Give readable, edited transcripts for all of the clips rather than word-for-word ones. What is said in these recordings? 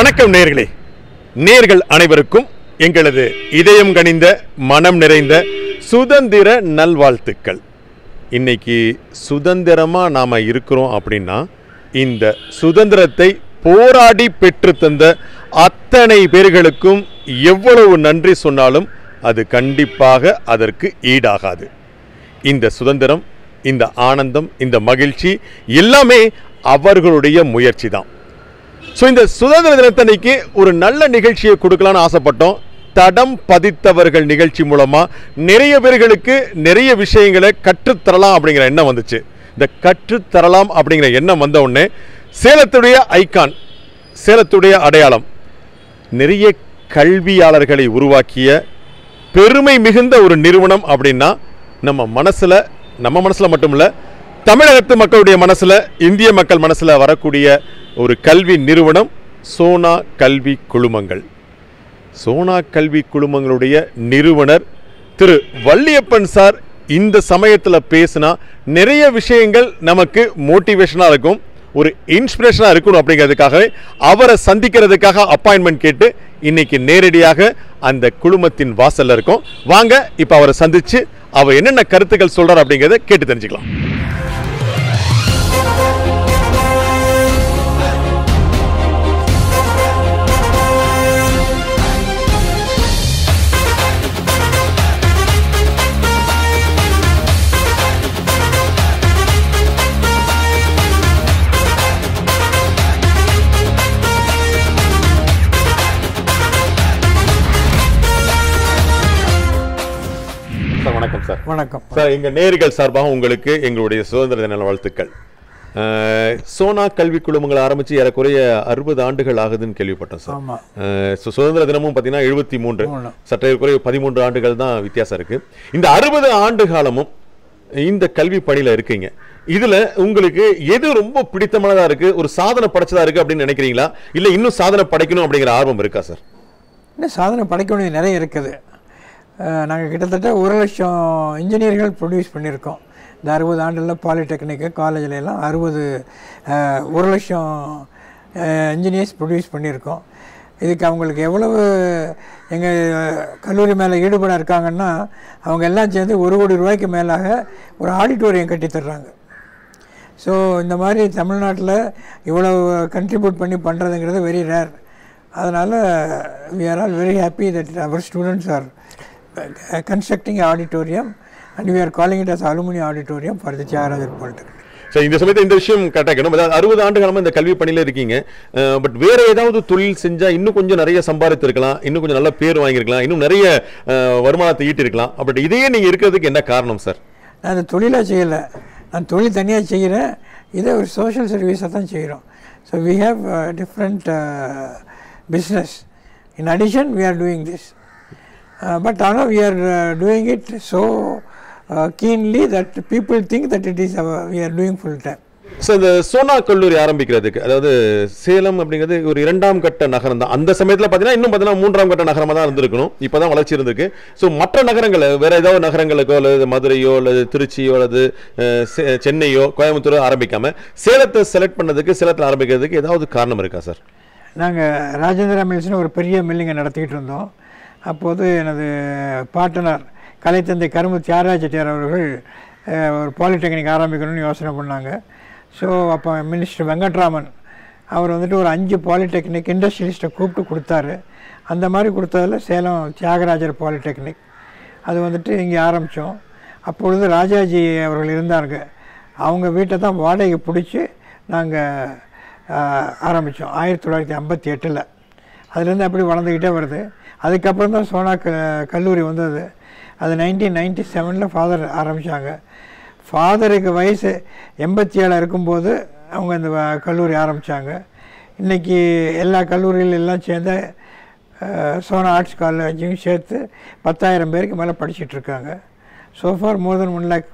வணக்கம் நேர்களே, நேர்கள் அனைவருக்கும் எங்களது இதயம் கனிந்த மனம் நிறைந்த சுதந்திர நல்வாழ்த்துக்கள். இன்னைக்கு சுதந்திரமாக நாம் இருக்கிறோம் அப்படின்னா இந்த சுதந்திரத்தை போராடி பெற்று தந்த அத்தனை பேர்களுக்கும் எவ்வளவு நன்றி சொன்னாலும் அது கண்டிப்பாக அதற்கு ஈடாகாது. இந்த சுதந்திரம், இந்த ஆனந்தம், இந்த மகிழ்ச்சி எல்லாமே அவர்களுடைய முயற்சி தான். ஸோ இந்த சுதந்திர தினத்தன்னைக்கு ஒரு நல்ல நிகழ்ச்சியை கொடுக்கலான்னு ஆசைப்பட்டோம். தடம் பதித்தவர்கள் நிகழ்ச்சி மூலமாக நிறைய பேர்களுக்கு நிறைய விஷயங்களை கற்றுத்தரலாம் அப்படிங்கிற எண்ணம் வந்துச்சு. இந்த கற்றுத்தரலாம் அப்படிங்கிற எண்ணம் வந்த உடனே சேலத்துடைய ஐக்கான், சேலத்துடைய அடையாளம், நிறைய கல்வியாளர்களை உருவாக்கிய பெருமை மிகுந்த ஒரு நிறுவனம் அப்படின்னா நம்ம மனசில் மட்டும் இல்லை, தமிழகத்து மக்களுடைய மனசில், இந்திய மக்கள் மனசில் வரக்கூடிய ஒரு கல்வி நிறுவனம் சோனா கல்வி குழுமங்கள். சோனா கல்வி குழுமங்களுடைய நிறுவனர் திரு வள்ளியப்பன் சார் இந்த சமயத்தில் பேசினா நிறைய விஷயங்கள் நமக்கு மோட்டிவேஷனாக இருக்கும், ஒரு இன்ஸ்பிரேஷனாக இருக்கணும். அப்படிங்கிறதுக்காகவே அவரை சந்திக்கிறதுக்காக அப்பாயின்மெண்ட் கேட்டு இன்னைக்கு நேரடியாக அந்த குழுமத்தின் வாசலில் இருக்கும். வாங்க இப்போ அவரை சந்தித்து அவர் என்னென்ன கருத்துக்கள் சொல்கிறார் அப்படிங்கிறத கேட்டு தெரிஞ்சுக்கலாம். வணக்கம் சார். எங்கள் நேர்கள் சார்பாக உங்களுக்கு எங்களுடைய சுதந்திர தின வாழ்த்துக்கள். சோனா கல்வி குழுமங்களை ஆரம்பித்து ஏறக்குறைய 60 ஆண்டுகள் ஆகுதுன்னு கேள்விப்பட்டோம் சார். சுதந்திர தினமும் பார்த்தீங்கன்னா 73, சற்றேறக்குறைய 13 ஆண்டுகள் தான் வித்தியாசம் இருக்குது. இந்த 60 ஆண்டு காலமும் இந்த கல்வி பணியில் இருக்கீங்க. இதில் உங்களுக்கு எது ரொம்ப பிடித்தமானதாக இருக்குது, ஒரு சாதனை படைச்சதாக இருக்குது அப்படின்னு நினைக்கிறீங்களா, இல்லை இன்னும் சாதனை படைக்கணும் அப்படிங்கிற ஆர்வம் இருக்கா சார்? இன்னும் சாதனை படைக்கணும் நிறைய இருக்குது. நாங்கள் கிட்டத்தட்ட 1 லட்சம் இன்ஜினியர்கள் ப்ரொடியூஸ் பண்ணியிருக்கோம் இந்த 60 ஆண்டில். பாலிடெக்னிக்கு காலேஜிலலாம் 1 லட்சம் இன்ஜினியர்ஸ் ப்ரொடியூஸ் பண்ணியிருக்கோம். இதுக்கு அவங்களுக்கு எவ்வளவு எங்கள் கல்லூரி மேலே ஈடுபாடாக இருக்காங்கன்னா அவங்க எல்லாம் சேர்ந்து 1 கோடி ரூபாய்க்கு மேலாக ஒரு ஆடிட்டோரியம் கட்டித்தர்றாங்க. ஸோ இந்த மாதிரி தமிழ்நாட்டில் இவ்வளோ கண்ட்ரிபியூட் பண்ணி பண்ணுறதுங்கிறது வெரி ரேர். அதனால் we are all very happy that our students are constructing an auditorium and we are calling it as alumni auditorium for the Chairajat Polytechnic. So இந்த சமயத்தில் இந்த விஷயம் கேட்டாக்கணும். 60 ஆண்டு காலமாக இந்த கல்வி பணியில் இருக்கீங்க. பட் வேறு ஏதாவது தொழில் செஞ்சால் இன்னும் கொஞ்சம் நிறைய சம்பாதித்திருக்கலாம், இன்னும் கொஞ்சம் நல்ல பேர் வாங்கியிருக்கலாம், இன்னும் நிறைய வருமானத்தை ஈட்டிருக்கலாம். பட் இதையே நீங்கள் இருக்கிறதுக்கு என்ன காரணம் சார்? நான் இந்த தொழிலாக செய்யலை, நான் தொழில் தனியாக செய்கிறேன். இதை ஒரு சோஷியல் சர்வீஸாக தான் செய்கிறோம். So we have different business. In addition, we are doing this. But now we are doing it so keenly that people think that it is we are doing full time. So the Sona கல்லூரி ஆரம்பிக்கிறதுக்கு, அதாவது சேலம் அப்படிங்கிறது ஒரு 2ஆம் கட்ட நகரம் தான். அந்த சமயத்தில் பார்த்தீங்கன்னா இன்னும் பார்த்தீங்கன்னா 3ஆம் கட்ட நகரமாக தான் இருந்திருக்கணும். இப்போ தான் வளர்ச்சி இருந்திருக்கு. ஸோ மற்ற நகரங்கள், வேறு ஏதாவது நகரங்களுக்கோ அல்லது மதுரையோ அல்லது திருச்சியோ அல்லது சென்னையோ கோயம்புத்தூரோ ஆரம்பிக்காமல் சேலத்தை செலக்ட் பண்ணதுக்கு, சேலத்தில் ஆரம்பிக்கிறதுக்கு ஏதாவது காரணம் இருக்கா சார்? நாங்கள் ராஜேந்திரா மில்ஸ்னு ஒரு பெரிய மில்லிங்கை நடத்திக்கிட்டு இருந்தோம். அப்போது எனது பாட்டனர் கலைத்தந்தை கரும்பு தியாகராஜ செட்டியார் அவர்கள் ஒரு பாலிடெக்னிக் ஆரம்பிக்கணும்னு யோசனை பண்ணாங்க. ஸோ அப்போ மினிஸ்டர் வெங்கட்ராமன் அவர் வந்துட்டு ஒரு 5 பாலிடெக்னிக் இண்டஸ்ட்ரியலிஸ்ட்டை கூப்பிட்டு கொடுத்தாரு. அந்த மாதிரி கொடுத்ததில் சேலம் தியாகராஜர் பாலிடெக்னிக் அது வந்துட்டு இங்கே ஆரம்பித்தோம். அப்பொழுது ராஜாஜி அவர்கள் இருந்தாங்க. அவங்க வீட்டை தான் வாடகை பிடிச்சி நாங்கள் ஆரம்பித்தோம் 1958. அதுலேருந்து அப்படி வளர்ந்துக்கிட்டே வருது. அதுக்கப்புறம் தான் சோனா கல்லூரி வந்தது. அது 1997 ஃபாதர் ஆரம்பித்தாங்க. ஃபாதருக்கு வயசு 87 இருக்கும்போது அவங்க இந்த கல்லூரி ஆரம்பித்தாங்க. இன்றைக்கி எல்லா கல்லூரிகளெல்லாம் சேர்ந்து சோனா ஆர்ட்ஸ் காலேஜையும் சேர்த்து 10,000 பேருக்கு மேலே படிச்சுட்ருக்காங்க. So far more than 1 lakh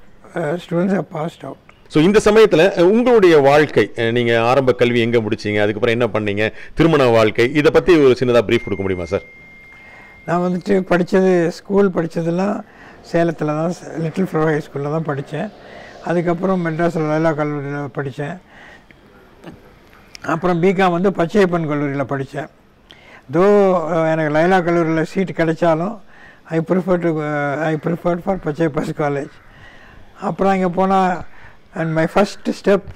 students have passed out. So இந்த சமயத்தில் உங்களுடைய வாழ்க்கை, நீங்கள் ஆரம்ப கல்வி எங்கே முடிச்சிங்க, அதுக்கப்புறம் என்ன பண்ணீங்க, திருமண வாழ்க்கை, இதை பற்றி ஒரு சின்னதாக ப்ரீஃப் கொடுக்க முடியுமா சார்? நான் வந்துட்டு ஸ்கூல் படித்ததெல்லாம் சேலத்தில் தான், லிட்டில் ஃப்ளவர் ஹை ஸ்கூலில் தான் படித்தேன். அதுக்கப்புறம் மெட்ராஸில் லல்லா கல்லூரியில் படித்தேன். அப்புறம் பிகாம் வந்து பச்சையப்பன் கல்லூரியில் படித்தேன். தோ எனக்கு லைலா கல்லூரியில் சீட் கிடைச்சாலும் I preferred for Pachaiyappa's college. அப்புறம் இங்கே போனால் and my first step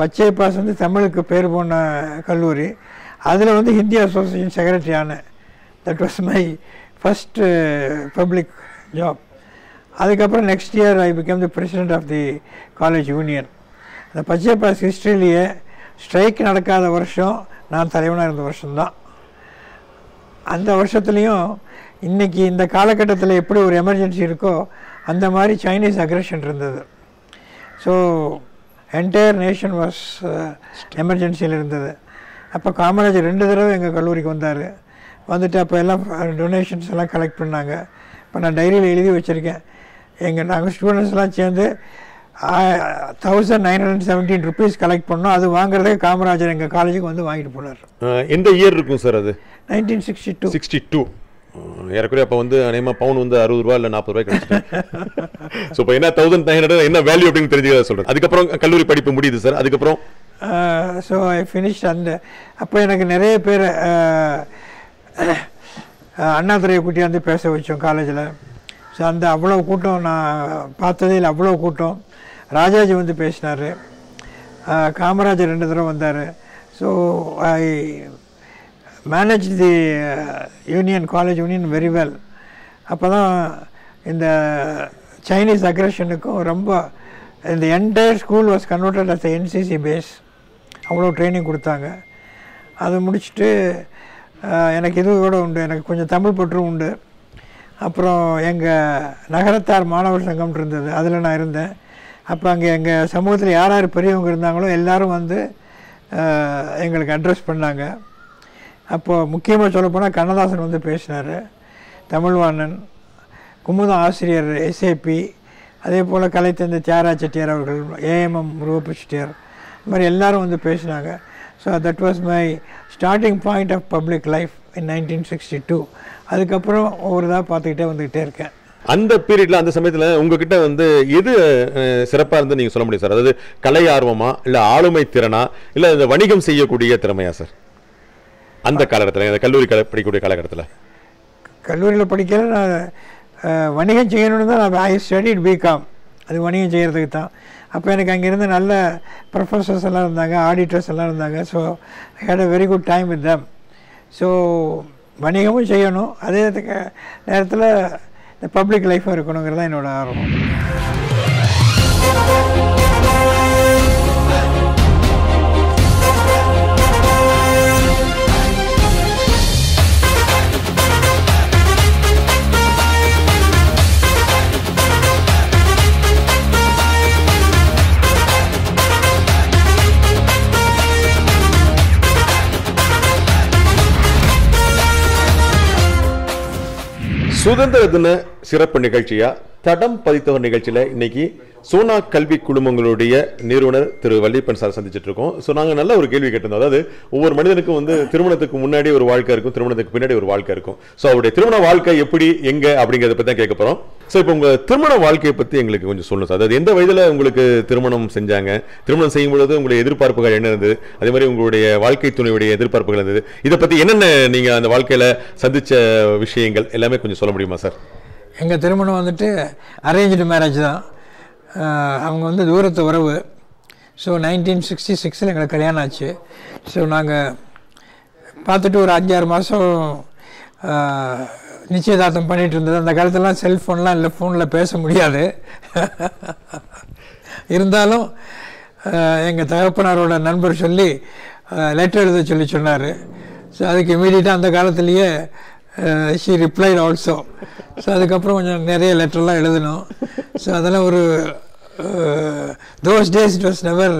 Pachaiyappa's வந்து தமிழுக்கு பேர் போன கல்லூரி. அதில் வந்து ஹிந்தி அசோசியேஷன் செக்ரட்டரி ஆனேன். That was my first public job. அதுக்கப்புறம் next year I become the president of the college union. அந்த பச்சையப்பாஸ் ஹிஸ்ட்ரியிலேயே ஸ்ட்ரைக் நடக்காத வருஷம் நான் தலைவனாக இருந்த வருஷம்தான். அந்த வருஷத்துலேயும் இன்றைக்கி இந்த காலகட்டத்தில் எப்படி ஒரு எமர்ஜென்சி இருக்கோ அந்த மாதிரி சைனீஸ் அக்ரெஷன் இருந்தது. ஸோ என்டையர் நேஷன் வாஸ் எமர்ஜென்சியில் இருந்தது. அப்போ காமராஜர் 2 தடவை எங்கள் கல்லூரிக்கு வந்தார். வந்துட்டு அப்போ எல்லாம் டொனேஷன்ஸ் எல்லாம் கலெக்ட் பண்ணாங்க. இப்போ நான் டைரியில் எழுதி வச்சுருக்கேன், நாங்கள் ஸ்டூடெண்ட்ஸ்லாம் சேர்ந்து 1917 ருபீஸ் கலெக்ட் பண்ணோம். அது வாங்குறதே காமராஜர் எங்கள் காலேஜுக்கு வந்து வாங்கிட்டு போனார். எந்த இயர் இருக்கும் சார் அது? 1962. ஏறக்குறைய அப்போ வந்து அநேகமாக பவுன் வந்து 60 ரூபா இல்லை 40 ரூபாய் கிடைச்சிட்டேன். ஸோ இப்போ என்ன 1900 என்ன வேல்யூ அப்படின்னு தெரிஞ்சுக்கிறத சொல்கிறேன். அதுக்கப்புறம் கல்லூரி படிப்பு முடியுது சார். அதுக்கப்புறம் ஸோ ஐ ஃபினிஷ். அந்த அப்போ எனக்கு நிறைய பேர் அண்ணாதுரையை கூட்டியாந்து பேச வச்சோம் காலேஜில். ஸோ அந்த அவ்வளோ கூட்டம் நான் பார்த்ததே இல்லை, அவ்வளோ கூட்டம். ராஜாஜி வந்து பேசினார், காமராஜர் 2 தடவை வந்தார். So I manage the union college union very well. அப்போ தான் இந்த சைனீஸ் அக்ரெஷனுக்கும் ரொம்ப இந்த entire school was converted as NCC base. அவ்வளோ ட்ரைனிங் கொடுத்தாங்க. அது முடிச்சுட்டு எனக்கு இது கூட உண்டு, எனக்கு கொஞ்சம் தமிழ் பற்றும் உண்டு. அப்புறம் எங்கள் நகரத்தார் மாணவர் சங்கம் இருந்தது, அதில் நான் இருந்தேன். அப்போ அங்கே எங்கள் சமூகத்தில் யார் யார் பெரியவங்க இருந்தாங்களோ எல்லோரும் வந்து எங்களுக்கு அட்ரஸ் பண்ணாங்க. அப்போது முக்கியமாக சொல்லப்போனால் கண்ணதாசன் வந்து பேசினார், தமிழ்வாணன், குமுதம் ஆசிரியர் SAP, அதே போல் கலைத்தந்தை தியாகராஜ செட்டியார் அவர்கள், AMM முருகப்பு செட்டியார், இந்த மாதிரி எல்லோரும் வந்து பேசினாங்க. So that was my starting point of public life in 1962. அதுக்கப்புறம் ஒவ்வொரு இதாக பார்த்துக்கிட்டே வந்துக்கிட்டே இருக்கேன். அந்த பீரியடில் அந்த சமயத்தில் உங்ககிட்ட வந்து எது சிறப்பாக இருந்து நீங்கள் சொல்ல முடியும் சார்? அதாவது கலை ஆர்வமா, இல்லை ஆளுமை திறனா, இல்லை இந்த வணிகம் செய்யக்கூடிய திறமையா சார்? அந்த காலகட்டத்தில், அந்த கல்லூரி படிக்கக்கூடிய காலகட்டத்தில், கல்லூரியில் படிக்கிற நான் வணிகம் செய்யணும்னு தான் நான் ஐ ஸ்டடிட் பிகாம். அது வணிகம் செய்கிறதுக்கு தான். அப்போ எனக்கு அங்கேருந்து நல்ல ப்ரொஃபஸர்ஸ் எல்லாம் இருந்தாங்க, ஆடிட்டர்ஸ் எல்லாம் இருந்தாங்க. So I had a very good time with them. So வணிகமும் செய்யணும், அதே நேரத்தில் இந்த பப்ளிக் லைஃப்பாக இருக்கணுங்கிறது தான் என்னோடய ஆர்வம். சுதந்திர தின சிறப்பு நிகழ்ச்சியா தடம் பதித்தவர் நிகழ்ச்சியில் இன்னைக்கு சோனா கல்வி குழுமங்களுடைய நிறுவனர் திரு வல்லியப்பன் சார் சந்திச்சுட்டு இருக்கோம். ஸோ நாங்கள் நல்ல ஒரு கேள்வி கேட்டிருந்தோம். அதாவது ஒவ்வொரு மனிதனுக்கும் வந்து திருமணத்துக்கு முன்னாடி ஒரு வாழ்க்கை இருக்கும், திருமணத்துக்கு பின்னாடி ஒரு வாழ்க்கை இருக்கும். ஸோ அவருடைய திருமண வாழ்க்கை எப்படி, எங்கே அப்படிங்கிறத பற்றி தான் கேட்க போகிறோம். ஸோ இப்போ உங்கள் திருமண வாழ்க்கையை பற்றி எங்களுக்கு கொஞ்சம் சொல்லணும் சார். அதாவது எந்த வயதில் உங்களுக்கு திருமணம் செஞ்சாங்க, திருமணம் செய்யும்பொழுது உங்களுடைய எதிர்பார்ப்புகள் என்ன இருந்தது, அதே மாதிரி உங்களுடைய வாழ்க்கை துணையுடைய எதிர்பார்ப்புகள் இருந்தது, இதை பற்றி என்னென்ன நீங்கள் அந்த வாழ்க்கையில் சந்தித்த விஷயங்கள் எல்லாமே கொஞ்சம் சொல்ல முடியுமா சார்? எங்கள் திருமணம் வந்துட்டு அரேஞ்சு மேரேஜ் தான். அவங்க வந்து தூரத்து உறவு. ஸோ 1966 எங்களுக்கு கல்யாணம் ஆச்சு. ஸோ நாங்கள் பார்த்துட்டு ஒரு 5-6 மாதம் நிச்சயதார்த்தம் பண்ணிகிட்டு இருந்தது. அந்த காலத்துலலாம் செல்ஃபோன்லாம் இல்லை, ஃபோனில் பேச முடியாது. இருந்தாலும் எங்கள் தகப்பனாரோட நண்பர் சொல்லி லெட்டர் எழுத சொல்லி சொன்னார். ஸோ அதுக்கு இமீடியட்டாக அந்த காலத்துலேயே ஷி ரிப்ளைட் ஆல்சோ. ஸோ அதுக்கப்புறம் கொஞ்சம் நிறைய லெட்டர்லாம் எழுதணும். ஸோ அதெல்லாம் ஒரு those days it was never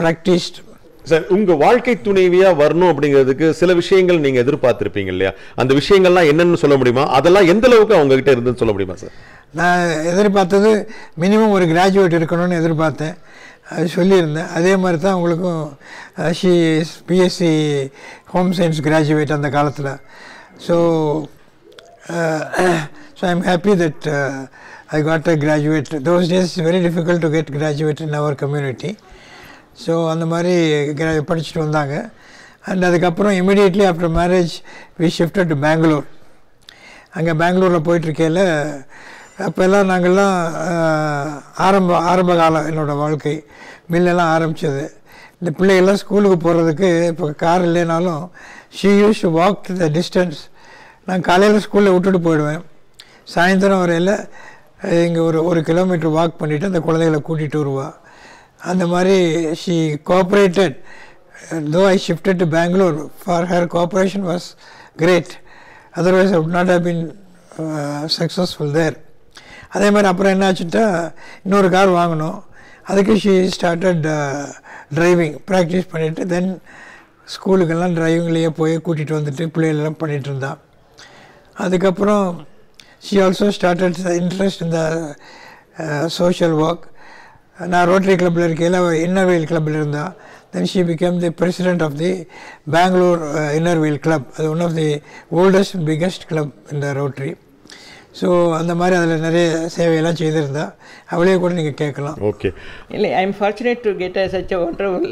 practised. Sir உங்கள் வாழ்க்கை துணைவியாக வரணும் அப்படிங்கிறதுக்கு சில விஷயங்கள் நீங்கள் எதிர்பார்த்துருப்பீங்க இல்லையா? அந்த விஷயங்கள்லாம் என்னென்னு சொல்ல முடியுமா? அதெல்லாம் எந்தளவுக்கு அவங்ககிட்ட இருந்துன்னு சொல்ல முடியுமா சார்? நான் எதிர்பார்த்தது மினிமம் ஒரு கிராஜுவேட் இருக்கணும்னு எதிர்பார்த்தேன், அது சொல்லியிருந்தேன். அதே மாதிரி தான் அவங்களுக்கும். She is BSc home science graduate அந்த காலத்தில். So I am happy that I got a graduate. Those days it's very difficult to get graduate in our community. So அந்த மாதிரி படிச்சுட்டு வந்தாங்க. அண்ட் அதுக்கப்புறம் immediately after marriage we shifted to Bangalore. அங்கே பெங்களூரில் போயிட்டுருக்கையில் அப்போல்லாம் நாங்கள்லாம் ஆரம்ப காலம் என்னோடய வாழ்க்கை மில்லெல்லாம் ஆரம்பித்தது. இந்த பிள்ளைகள்லாம் ஸ்கூலுக்கு போகிறதுக்கு இப்போ கார் இல்லைனாலும் she use to walk the distance. நான் காலையில் ஸ்கூலில் விட்டுட்டு போயிடுவேன், சாயந்தரம் வரையில் இங்கே ஒரு கிலோமீட்டர் வாக் பண்ணிவிட்டு அந்த குழந்தைகளை கூட்டிகிட்டு வருவா. அந்த மாதிரி she cooperated. Though I shifted to Bangalore, for her cooperation was great. Otherwise I would not have been successful there. அதே மாதிரி அப்புறம் என்ன ஆச்சுட்டா இன்னொரு கார் வாங்கினோம். அதுக்கு ஷீ ஸ்டார்டட் டிரைவிங் ப்ராக்டிஸ் பண்ணிவிட்டு தென் ஸ்கூலுக்கெல்லாம் டிரைவிங்லேயே போய் கூட்டிகிட்டு வந்துட்டு பிள்ளைகளெல்லாம் பண்ணிகிட்டு இருந்தான். அதுக்கப்புறம் ஷீ ஆல்சோ ஸ்டார்டட் இன்ட்ரெஸ்ட் இந்த சோஷியல் ஒர்க். நான் ரோட்டரி கிளப்பில் இருக்கையில் அவர் இன்னர் வீல் கிளப்பில் இருந்தான். Then she became the president of the Bangalore inner wheel club. அது one of the oldest and biggest club இந்த ரோட்டரி. ஸோ அந்த மாதிரி அதில் நிறைய சேவையெல்லாம் செய்திருந்தா அவளே கூட நீங்கள் கேட்கலாம். ஓகே, இல்லை I am fortunate to get such a wonderful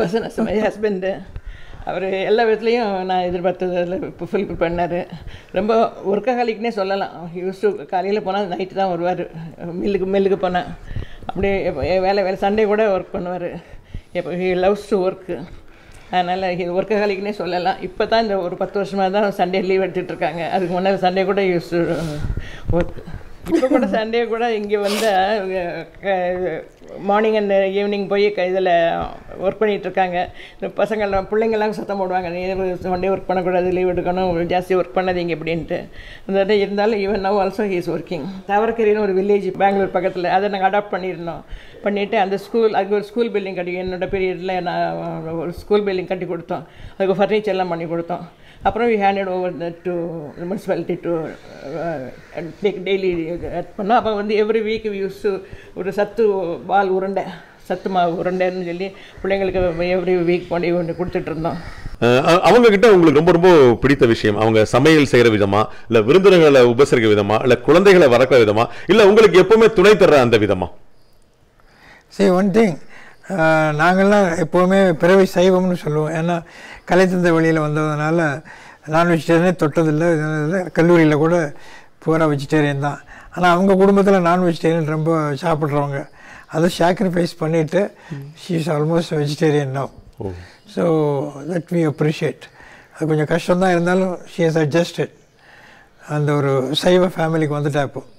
person as my husband. அவர் எல்லா விதத்துலேயும் நான் எதிர்பார்த்தது அதில் ஃபுல்ஃபில் பண்ணார். ரொம்ப ஒர்க்காகாலிக்குனே சொல்லலாம். யூஸ் டு காலையில் போனால் நைட்டு தான் வருவார். மில்லுக்கு போனால் அப்படியே வேலை சண்டே கூட ஒர்க் பண்ணுவார். எப்போ ஹி லவ்ஸ் டு ஒர்க்கு, அதனால் இது ஒர்க்காகாலிக்குனே சொல்லலாம். இப்போ தான் இந்த ஒரு 10 வருஷமாக தான் சண்டே லீவ் எடுத்துகிட்ருக்காங்க. அதுக்கு முன்னாடி சண்டே கூட யூஸ் டு ஒர்க். இப்போ கூட சண்டே கூட இங்கே வந்தால் மார்னிங் அண்ட் ஈவினிங் போய் இதில் ஒர்க் பண்ணிகிட்ருக்காங்க. இந்த பசங்கள்லாம் பிள்ளைங்கள்லாம் சத்தம் போடுவாங்க, நீ சண்டே ஒர்க் பண்ணக்கூடாது, லீவ் எடுக்கணும், ஜாஸ்தி ஒர்க் பண்ணாதீங்க அப்படின்ட்டு. அந்த இருந்தாலும் even now also he is working. தாவரக்கரின்னு ஒரு வில்லேஜ் பெங்களூர் பக்கத்தில், அதை நாங்கள் அடாப்ட் பண்ணியிருந்தோம். பண்ணிவிட்டு அந்த ஸ்கூல், அதுக்கு ஒரு ஸ்கூல் பில்டிங் கட்டி, என்னோடய பீரியடில் நான் ஒரு ஸ்கூல் பில்டிங் கட்டி கொடுத்தோம். அதுக்கு ஃபர்னிச்சர்லாம் பண்ணி கொடுத்தோம். அப்புறம் we handed over the to municipality to daily பண்ணோம். அப்போ வந்து எவ்ரி வீக் யூஸ் ஒரு சத்து பால் உருண்டை, சத்து மாவு உருண்டைன்னு சொல்லி பிள்ளைங்களுக்கு எவ்ரி வீக் பண்ணி ஒன்று கொடுத்துட்ருந்தோம். அவங்கக்கிட்ட உங்களுக்கு ரொம்ப ரொம்ப பிடித்த விஷயம் அவங்க சமையல் செய்கிற விதமாக, இல்லை விருந்தினர்களை உபசரிக்கிற விதமாக, இல்லை குழந்தைகளை வளர்க்குற விதமாக, இல்லை உங்களுக்கு எப்போவுமே துணை தர்ற அந்த விதமாக? சரி, ஒன் திங், நாங்கள்லாம் எப்போவுமே பிறவை சைவம்னு சொல்லுவோம். ஏன்னா கலைத்தந்த வழியில் வந்ததுனால நான் வெஜிடேரியனே தொட்டதில்லை. கல்லூரியில் கூட பூரா வெஜிடேரியன் தான். ஆனால் அவங்க குடும்பத்தில் நான் வெஜிடேரியன் ரொம்ப சாப்பிட்றவங்க. அதை சாக்ரிஃபைஸ் பண்ணிவிட்டு she is almost vegetarian now. So that we appreciate. அது கொஞ்சம் கஷ்டம்தான், இருந்தாலும் ஷீ ஹஸ் அட்ஜஸ்டட். அந்த ஒரு சைவ ஃபேமிலிக்கு வந்துட்டா இப்போது.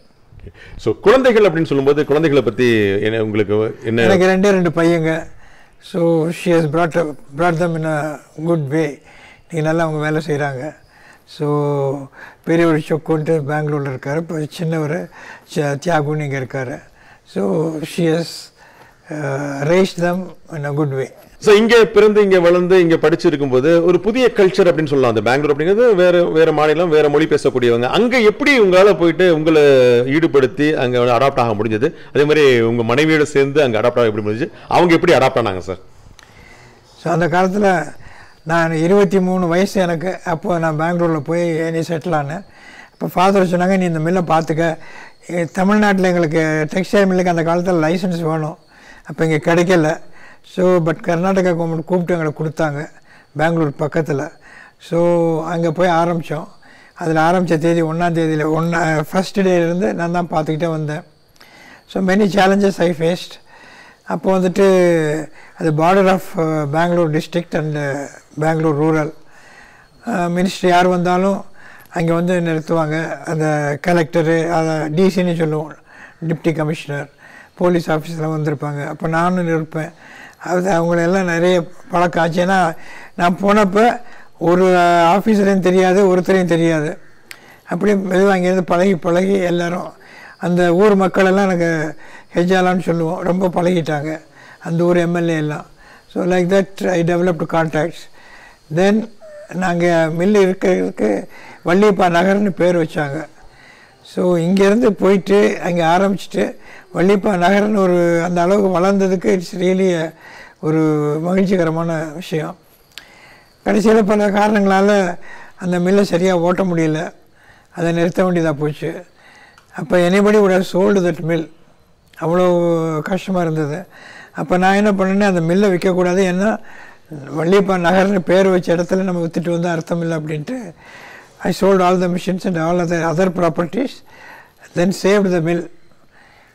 ஸோ குழந்தைகள் அப்படின்னு சொல்லும்போது குழந்தைகளை பற்றி என்ன உங்களுக்கு? என்ன, எனக்கு ரெண்டு பையங்க. So she has brought them in a good way. இன்றைக்கி நல்லா அவங்க வேலை செய்கிறாங்க. ஸோ பெரியவர் சொக்குன்ட்டு பெங்களூரில் இருக்கார். இப்போ சின்னவர் தியாகுன்னு இங்கே இருக்கார். So she has raised them in a good way. So இங்கே பிறந்து இங்கே வளர்ந்து இங்கே படிச்சிருக்கும்போது ஒரு புதிய கல்ச்சர் அப்படின்னு சொல்லலாம். அந்த பெங்களூர் அப்படிங்கிறது வேறு மாநிலம், வேறு மொழி பேசக்கூடியவங்க. அங்கே எப்படி உங்களால் போயிட்டு உங்களை ஈடுபடுத்தி அங்கே அடாப்ட் ஆக முடிஞ்சது? அதே மாதிரி உங்கள் மனைவியோடு சேர்ந்து அங்கே அடாப்ட் ஆக எப்படி முடிஞ்சு? அவங்க எப்படி அடாப்ட் ஆனாங்க சார்? ஸோ அந்த காலத்தில் நான் 23 வயசு எனக்கு. அப்போது நான் பெங்களூரில் போய் என்னை செட்டில் ஆனேன். இப்போ ஃபாதர் சொன்னாங்க, நீ இந்த மில்லை பார்த்துக்க. தமிழ்நாட்டில் எங்களுக்கு டெக்ஸ்டைல் மில்லுக்கு அந்த காலத்தில் லைசன்ஸ் வேணும், அப்போ இங்கே கிடைக்கல. ஸோ பட் கர்நாடகா கவர்மெண்ட் கூப்பிட்டு எங்களை கொடுத்தாங்க பெங்களூர் பக்கத்தில். ஸோ அங்கே போய் ஆரம்பித்தோம். அதில் ஆரம்பித்த தேதி 1ஆம் தேதியில் ஃபஸ்ட்டு டேலேருந்து நான் தான் பார்த்துக்கிட்டே வந்தேன். So many challenges I faced. அப்போ வந்துட்டு அது border of Bangalore district and Bangalore rural ministry. யார் வந்தாலும் அங்கே வந்து நிறுத்துவாங்க. அந்த கலெக்டரு, அதை டிசின்னு சொல்லுவோம், டிப்டி கமிஷனர், போலீஸ் ஆஃபீஸில் வந்திருப்பாங்க. அப்போ நானும் இருப்பேன். அது அவங்களெல்லாம் நிறைய பழக்கம் ஆச்சு. ஏன்னா நான் போனப்போ ஒரு ஆஃபீஸரையும் தெரியாது, ஒருத்தரையும் தெரியாது. அப்படியே மெதுவாக அங்கேருந்து பழகி பழகி எல்லோரும் அந்த ஊர் மக்களெல்லாம் எனக்கு ஹெஜாலான்னு சொல்லுவோம், ரொம்ப பழகிட்டாங்க அந்த ஊர் எம்எல்ஏ எல்லாம். So like that I developed contacts. Then நாங்கள் மில்லு இருக்கிறதுக்கு வள்ளியப்பா நகர்னு பேர் வச்சாங்க. ஸோ இங்கேருந்து போயிட்டு அங்கே ஆரம்பிச்சுட்டு வள்ளிப்பா நகர்னு ஒரு அந்த அளவுக்கு வளர்ந்ததுக்கு இட்ஸ் ரியலி ஒரு மகிழ்ச்சிகரமான விஷயம். கடைசியில் பல காரணங்களால் அந்த மில்லை சரியாக ஓட்ட முடியல, அதை நிறுத்த வேண்டியதாக போச்சு. அப்போ anybody would have sold that mill. அவ்வளோ கஷ்டமாக இருந்தது. அப்போ நான் என்ன பண்ணேன்னா, அந்த மில்லை விற்கக்கூடாது, ஏன்னா வள்ளியப்பா நகர்னு பேர் வச்ச இடத்துல நம்ம விற்றுட்டு வந்து அர்த்தம் இல்லை அப்படின்ட்டு I sold all the machines and all other other properties, then save the mill.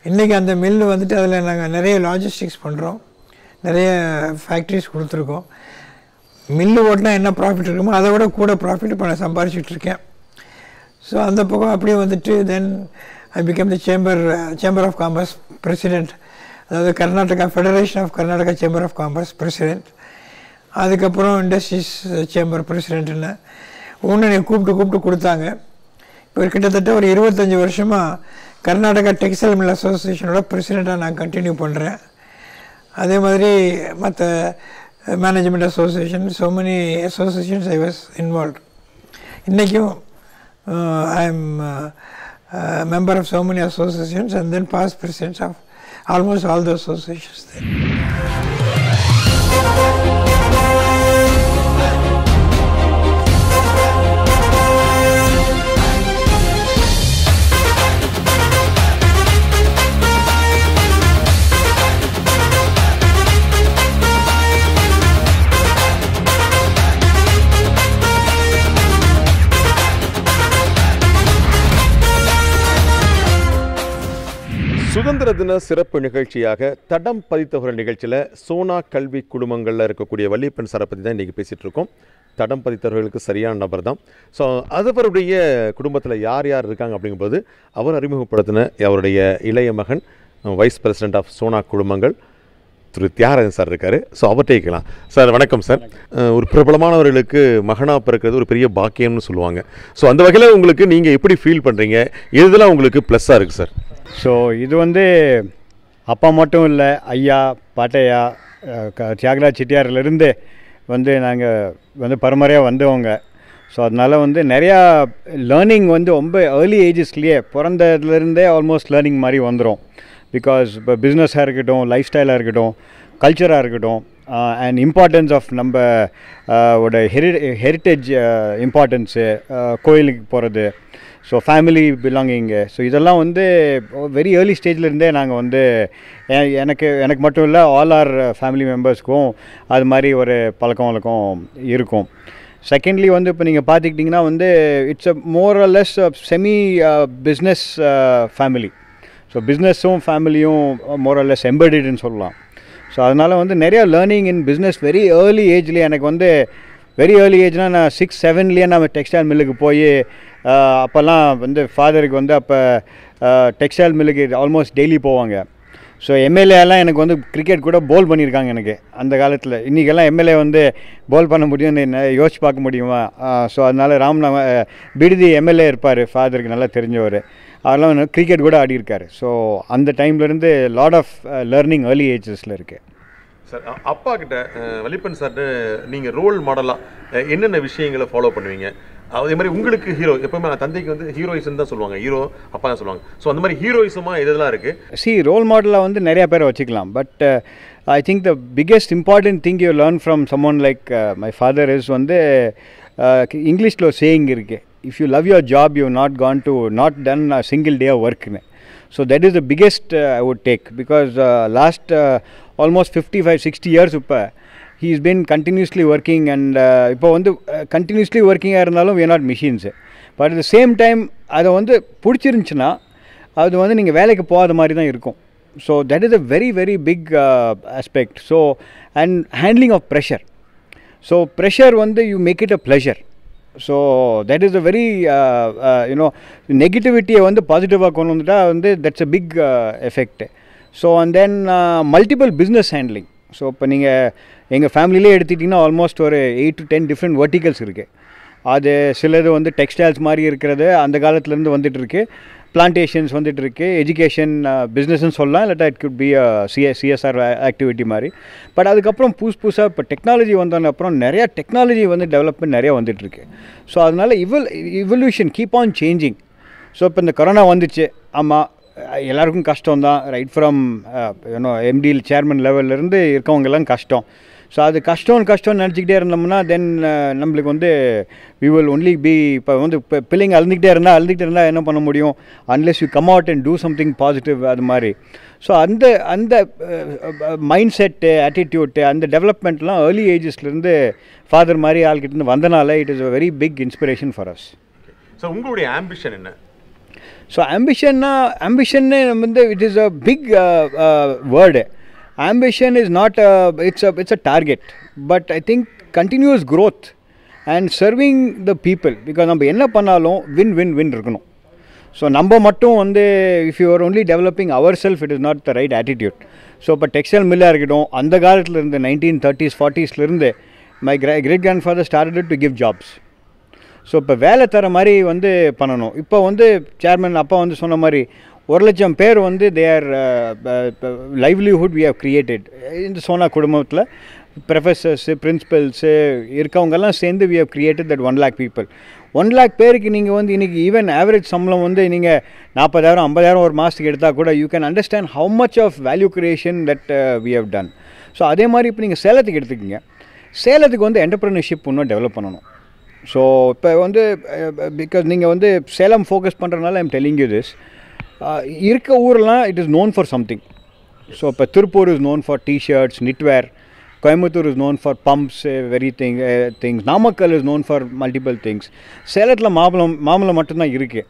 இன்றைக்கி அந்த மில்லு வந்துட்டு அதில் நாங்கள் நிறைய லாஜிஸ்டிக்ஸ் பண்ணுறோம், நிறைய ஃபேக்ட்ரிஸ் கொடுத்துருக்கோம். மில்லு ஓட்டினா என்ன ப்ராஃபிட் இருக்குமோ அதை விட கூட ப்ராஃபிட் பண்ண சம்பாரிச்சிட்ருக்கேன். ஸோ அந்த பக்கம் அப்படியே வந்துட்டு then I become the chamber of commerce president, அதாவது Karnataka federation of Karnataka chamber of commerce president. அதுக்கப்புறம் இண்டஸ்ட்ரீஸ் சேம்பர் பிரசிடெண்ட்டுன்னு ஒன்று என்னை கூப்பிட்டு கொடுத்தாங்க. இப்போ கிட்டத்தட்ட ஒரு 25 வருஷமாக கர்நாடகா டெக்ஸ்டைல் மில் அசோசியேஷனோட பிரசிடெண்ட்டாக நான் கண்டினியூ பண்ணுறேன். அதே மாதிரி மற்ற management association, so many associations I was involve. இன்றைக்கும் I am member of so many associations and then past presidents of almost all the associations there. சுதந்திர தின சிறப்பு நிகழ்ச்சியாக தடம் பதித்த ஒரு நிகழ்ச்சியில் சோனா கல்வி குழுமங்களில் இருக்கக்கூடிய வள்ளியப்பன் சாரை பற்றி தான் இன்றைக்கி பேசிகிட்டு இருக்கோம். தடம் பதித்தவர்களுக்கு சரியான நபர் தான். ஸோ அவருடைய குடும்பத்தில் யார் யார் இருக்காங்க அப்படிங்கும்போது அவர் அறிமுகப்படுத்தின அவருடைய இளைய மகன் வைஸ் பிரசிடென்ட் ஆஃப் சோனா குழுமங்கள் திரு தியாகராஜன் சார் இருக்கார். ஸோ அவர்கிட்ட கேட்கலாம். சார் வணக்கம் சார். ஒரு பிரபலமானவர்களுக்கு மகனாக பிறக்கிறது ஒரு பெரிய பாக்கியம்னு சொல்லுவாங்க. ஸோ அந்த வகையில் உங்களுக்கு நீங்கள் எப்படி ஃபீல் பண்ணுறீங்க, எதுலாம் உங்களுக்கு ப்ளஸ்ஸாக இருக்குது சார்? ஸோ இது அப்பா மட்டும் இல்லை, ஐயா பாட்டையா தியாகராஜ் செட்டியாரிலிருந்து நாங்கள் பரம்பரையாக வந்தவங்க. ஸோ அதனால் நிறையா லேர்னிங் ரொம்ப ஏர்லி ஏஜஸ்லேயே பிறந்ததுலேருந்தே ஆல்மோஸ்ட் லேர்னிங் மாதிரி வந்துடும். பிகாஸ் இப்போ பிஸ்னஸாக இருக்கட்டும், லைஃப் ஸ்டைலாக இருக்கட்டும், கல்ச்சராக இருக்கட்டும், அண்ட் இம்பார்ட்டன்ஸ் ஆஃப் நம்ம ஓட ஹெரிட்டேஜ் இம்பார்ட்டன்ஸு, கோயிலுக்கு போகிறது, ஸோ ஃபேமிலி பிலாங்கிங்கு, ஸோ இதெல்லாம் வெரி ஏர்லி ஸ்டேஜ்லேருந்தே நாங்கள் எனக்கு மட்டும் இல்லை, ஆல் ஆர் ஃபேமிலி மெம்பர்ஸ்க்கும் அது மாதிரி ஒரு பழக்கம் வழக்கம் இருக்கும். செகண்ட்லி இப்போ நீங்கள் பார்த்துக்கிட்டிங்கன்னா it's a more or less semi business family. So பிஸ்னஸும் ஃபேமிலியும் மோர் ஆர் லெஸ் எம்பெடட்னு சொல்லலாம். ஸோ அதனால் நிறையா learning in business very early ஏஜ்லேயே. எனக்கு வெரி ஏர்லி ஏஜ்னால் நான் 6-7 நம்ம டெக்ஸ்டைல் மில்லுக்கு போய் அப்போல்லாம் ஃபாதருக்கு அப்போ டெக்ஸ்டைல் மில்லுக்கு ஆல்மோஸ்ட் டெய்லி போவாங்க. ஸோ எம்எல்ஏலாம் எனக்கு கிரிக்கெட் கூட போல் பண்ணியிருக்காங்க எனக்கு அந்த காலத்தில். இன்றைக்கெல்லாம் எம்எல்ஏ போல் பண்ண முடியும்னு யோசிச்சு பார்க்க முடியுமா? ஸோ அதனால் ராம்நாம பிடுதி எம்எல்ஏ இருப்பார், ஃபாதருக்கு நல்லா தெரிஞ்சவர், அதெல்லாம் கிரிக்கெட் கூட ஆடியிருக்காரு. ஸோ அந்த டைம்லேருந்து லாட் ஆஃப் லேர்னிங் ஏர்லி ஏஜஸில் இருக்குது. சார் அப்பா கிட்ட வள்ளியப்பன் சார்ட்டு நீங்கள் ரோல் மாடலாக என்னென்ன விஷயங்களை ஃபாலோ பண்ணுவீங்க? அதே மாதிரி உங்களுக்கு ஹீரோ எப்போவுமே தந்தைக்கு ஹீரோயிசம் தான் சொல்லுவாங்க, ஹீரோ அப்பா தான் சொல்லுவாங்க. ஸோ அந்த மாதிரி ஹீரோயிசமாக இதெல்லாம் இருக்குது. ரோல் மாடலாக நிறையா பேரை வச்சுக்கலாம். But I think the biggest important thing you learn from some one like my father is இங்கிலீஷில் ஒரு சேயிங் இருக்குது, if you love your job you not gone to not done a single day of ஒர்க்குன்னு. So that is the biggest I would take because last almost 55-60 years இப்போ he has been continuously working and இப்போ continuously working இருந்தாலும் we are not machines. But at the same time அதை பிடிச்சிருந்துச்சுன்னா அது நீங்கள் வேலைக்கு போகாத மாதிரி தான் இருக்கும். So that is a very very big aspect. So and handling of pressure. So pressure you make it a pleasure. So that is a very negativity positive கொண்டு வந்துட்டா that's a big effect. So and then multiple business handling. So இப்போ நீங்கள் எங்கள் ஃபேமிலியிலே எடுத்துக்கிட்டிங்கன்னா almost ஒரு 8 to 10 different verticals இருக்குது. அது சிலது டெக்ஸ்டைல்ஸ் மாதிரி இருக்கிறது அந்த காலத்துலேருந்து வந்துட்டுருக்கு, பிளான்டேஷன்ஸ் வந்துட்டுருக்கு, எஜுகேஷன் பிஸ்னஸ்ன்னு சொல்லலாம், இல்லாட்டா it could be CSR activity மாதிரி. பட் அதுக்கப்புறம் புதுசாக இப்போ டெக்னாலஜி வந்ததுக்கப்புறம் நிறையா டெக்னாலஜி டெவலப்மெண்ட் நிறையா வந்துட்டுருக்கு. ஸோ அதனால் evolution keep on changing. So இப்போ இந்த கொரோனா வந்துச்சு, ஆமாம் எல்லாருக்கும் கஷ்டம் தான், ரைட் ஃப்ரம் எம்டி சேர்மன் லெவல்லேருந்து இருக்கவங்கெல்லாம் கஷ்டம். ஸோ அது கஷ்டம்னு நினச்சிக்கிட்டே இருந்தோம்னா தென் நம்மளுக்கு வந்து வி வில் ஒன்லி பி இப்போ வந்து இப்போ பிள்ளைங்க அழுந்துக்கிட்டே இருந்தால் என்ன பண்ண முடியும் unless you come out and do something positive அது மாதிரி. ஸோ அந்த அந்த மைண்ட் செட்டு ஆட்டிடியூட்டு அந்த டெவலப்மெண்ட்லாம் ஏர்லி ஏஜஸ்லேருந்து ஃபாதர் மாதிரி ஆள்கிட்டருந்து வந்தனால it is a very big inspiration for us. So உங்களுடைய ஆம்பிஷன் என்ன? ஸோ ஆம்பிஷன்னு வந்து it is a big word. Ambition is not it's a target, but I think continuous growth and serving the people, because நம்ம என்ன பண்ணாலும் win இருக்கணும். So நம்ம மட்டும் வந்து if you are only developing ourselves, it is not the right attitude. So இப்போ textile மில்லாக இருக்கட்டும், அந்த காலத்துலேருந்து 1930s 40s my great grandfather started to give jobs. So இப்போ வேலை தர மாதிரி வந்து பண்ணணும். இப்போ வந்து சேர்மன் அப்பா வந்து சொன்ன மாதிரி 1,00,000 பேர் வந்து their livelihood we have created இந்த சோனா குடும்பத்தில். ப்ரொஃபஸர்ஸு பிரின்ஸிபல்ஸு இருக்கவங்கெல்லாம் சேர்ந்து we have created that 1,00,000 people. 1,00,000 பேருக்கு நீங்கள் வந்து இன்றைக்கி ஈவன் ஆவரேஜ் சம்பளம் வந்து நீங்கள் 40,000 50,000 ஒரு மாதத்துக்கு எடுத்தால் கூட you can understand how much of value creation that we have done. So அதே மாதிரி இப்போ நீங்கள் சேலத்துக்கு எடுத்துக்கிங்க, சேலத்துக்கு வந்து என்டர்ப்ரனர்ஷிப் இன்னும் டெவலப் பண்ணணும். ஸோ இப்போ வந்து பிகாஸ் நீங்கள் வந்து சேலம் ஃபோக்கஸ் பண்ணுறதுனால ஐம் டெல்லிங் யூ திஸ். இருக்க ஊரெலாம் it is known for something. So இப்போ Tiruppur is known for T-shirts knitwear, Coimbatore is known for pumps very things, Namakkal is known for multiple things. சேலத்தில் மாம்பழம் மட்டும்தான் இருக்குது.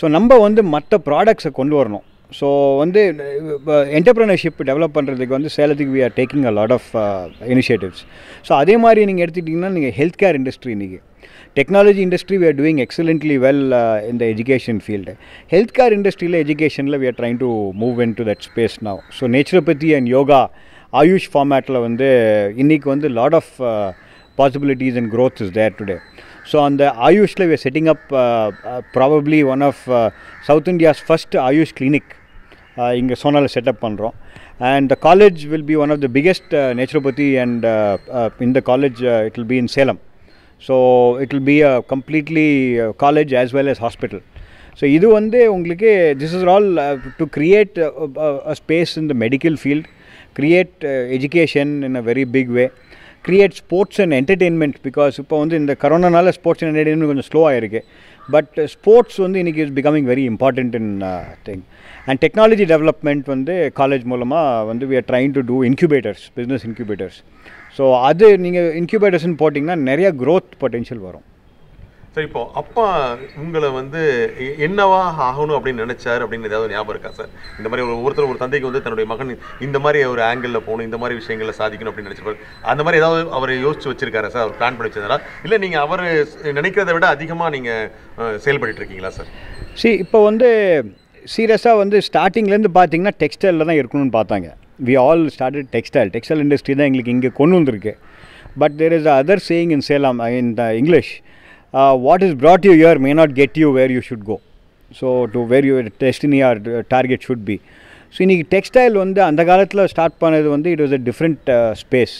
ஸோ நம்ம வந்து மற்ற ப்ராடக்ட்ஸை கொண்டு வரணும். ஸோ வந்து என்டர்ப்ரனர்ஷிப் டெவலப் பண்ணுறதுக்கு வந்து சேலத்துக்கு we are taking a lot of initiatives. So அதே மாதிரி நீங்கள் எடுத்துக்கிட்டிங்கன்னா நீங்கள் ஹெல்த் கேர் இண்டஸ்ட்ரி, இன்றைக்கி technology industry we are doing excellently well in the education field. Health care இண்டஸ்ட்ரியில் எஜுகேஷனில் we are trying to move in to that space now. So naturopathy and yoga AYUSH ஃபார்மேட்டில் வந்து இன்றைக்கி வந்து lot of possibilities and growth is there today. So அந்த ஆயுஷில் we are setting up probably one of south India's first AYUSH clinic இங்கே சோனாவில் setup பண்ணுறோம். And the college will be one of the biggest naturopathy and இந்த college it will be in Salem. So it will be a completely college as well as hospital. So idu vande ungalku this is all to create a space in the medical field, create education in a very big way, create sports and entertainment, because ipo vande inda corona nala sports and entertainment konjam slow a iruke, but sports vande iniki is becoming very important in thing. And technology development vande college moolama vande we are trying to do incubators, business incubators. So அது நீங்கள் இன்க்யூபேட்டர்ஸ்ன்னு போட்டிங்கன்னா நிறையா growth potential வரும். So இப்போது அப்பா உங்களை வந்து என்னவா ஆகணும் அப்படின்னு நினச்சார் அப்படின்னு ஏதாவது ஞாபகம் இருக்கா சார்? இந்த மாதிரி ஒவ்வொருத்தரும் ஒரு தந்தைக்கு வந்து தன்னுடைய மகன் இந்த மாதிரி ஒரு ஆங்கிளில் போகணும், இந்த மாதிரி விஷயங்களில் சாதிக்கணும் அப்படின்னு நினச்சிப்பாரு. அந்த மாதிரி ஏதாவது அவர் யோசிச்சு வச்சிருக்காரா சார்? அவர் பிளான் பண்ணி வச்சதுனால இல்லை நீங்கள் அவர் நினைக்கிறத விட அதிகமாக நீங்கள் செயல்பட்டு இருக்கீங்களா சார்? இப்போ வந்து சீரியஸாக வந்து ஸ்டார்டிங்லேருந்து பார்த்தீங்கன்னா டெக்ஸ்டைலில் தான் இருக்கணும்னு பார்த்தாங்க. We all started textile industry தான் எங்களுக்கு இங்கே கொண்டு வந்திருக்கு. But there is another saying in Salem in the English, what is brought you here may not get you where you should go, so to where your destiny or target should be. So இன்றைக்கி textile வந்து அந்த காலத்தில் start பண்ணது வந்து it was a different space.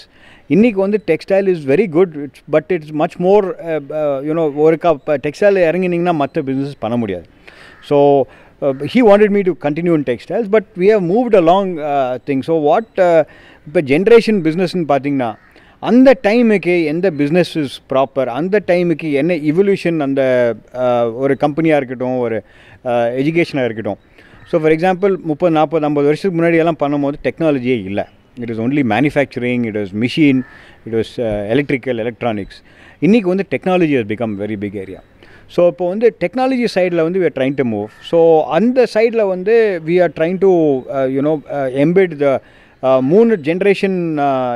இன்றைக்கி வந்து textile is very good, but it's much more you know. ஒரு textile இறங்கினீங்கன்னா மற்ற பிஸ்னஸ் பண்ண முடியாது. So he wanted me to continue in textiles, but we have moved along things. So what the generation business nu pathinga and the time ku endha business is proper, and the time ku enna evolution and the or company a irukadum or education a irukadum. So for example 30 40 50 varsham munadi ella pannumbodhu technology illa, it is only manufacturing, it is machine, it is electrical electronics. Innikku vand technology has become very big area. So இப்போ வந்து technology சைடில் வந்து we are trying to move. So அந்த சைடில் வந்து we are trying to you know embed the 3 generation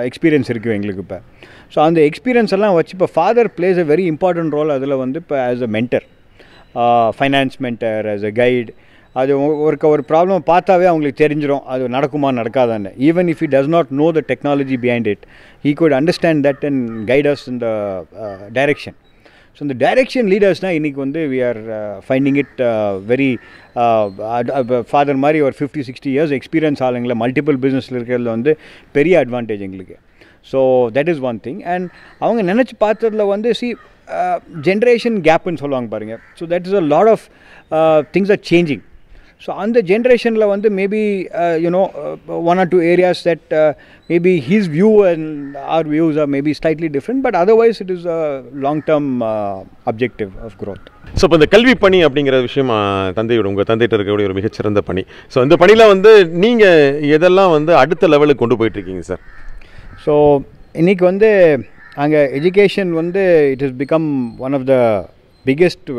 experience இருக்குது எங்களுக்கு இப்போ. ஸோ அந்த எக்ஸ்பீரியன்ஸ் எல்லாம் வச்சு இப்போ father plays a very important role. அதில் வந்து இப்போ as a mentor, finance mentor, as a guide. அது ஒரு ப்ராப்ளம் பார்த்தாவே அவங்களுக்கு தெரிஞ்சிடும் அது நடக்குமா நடக்காதான்னு. Even if he does not know the technology behind it, he could understand that and guide us in the direction. So இந்த டைரெக்ஷன் லீடர்ஸ்னால் இன்றைக்கி வந்து we are finding it very father மாதிரி ஒரு 50-60 years எக்ஸ்பீரியன்ஸ் ஆளுங்களை மல்டிபிள் பிஸ்னஸில் இருக்கிறதுல வந்து பெரிய அட்வான்டேஜ் எங்களுக்கு. So that is one thing. And அவங்க நினச்சி பார்த்ததுல வந்து ஜென்ரேஷன் கேப்புன்னு சொல்லுவாங்க பாருங்கள். So that is a lot of things are changing. So அந்த ஜென்ரேஷனில் வந்து maybe you know one or two areas that maybe his view and our views are maybe slightly different, but otherwise it is a long term objective of growth. So இப்போ இந்த கல்வி பணி அப்படிங்கிற விஷயம் தந்தையோட உங்கள் தந்தைகிட்ட இருக்கக்கூடிய ஒரு மிகச்சிறந்த பணி. ஸோ இந்த பணியில் வந்து நீங்கள் எதெல்லாம் வந்து அடுத்த லெவலுக்கு கொண்டு போயிட்டுருக்கீங்க சார்? ஸோ இன்றைக்கி வந்து அங்கே எஜுகேஷன் வந்து it is become one of the biggest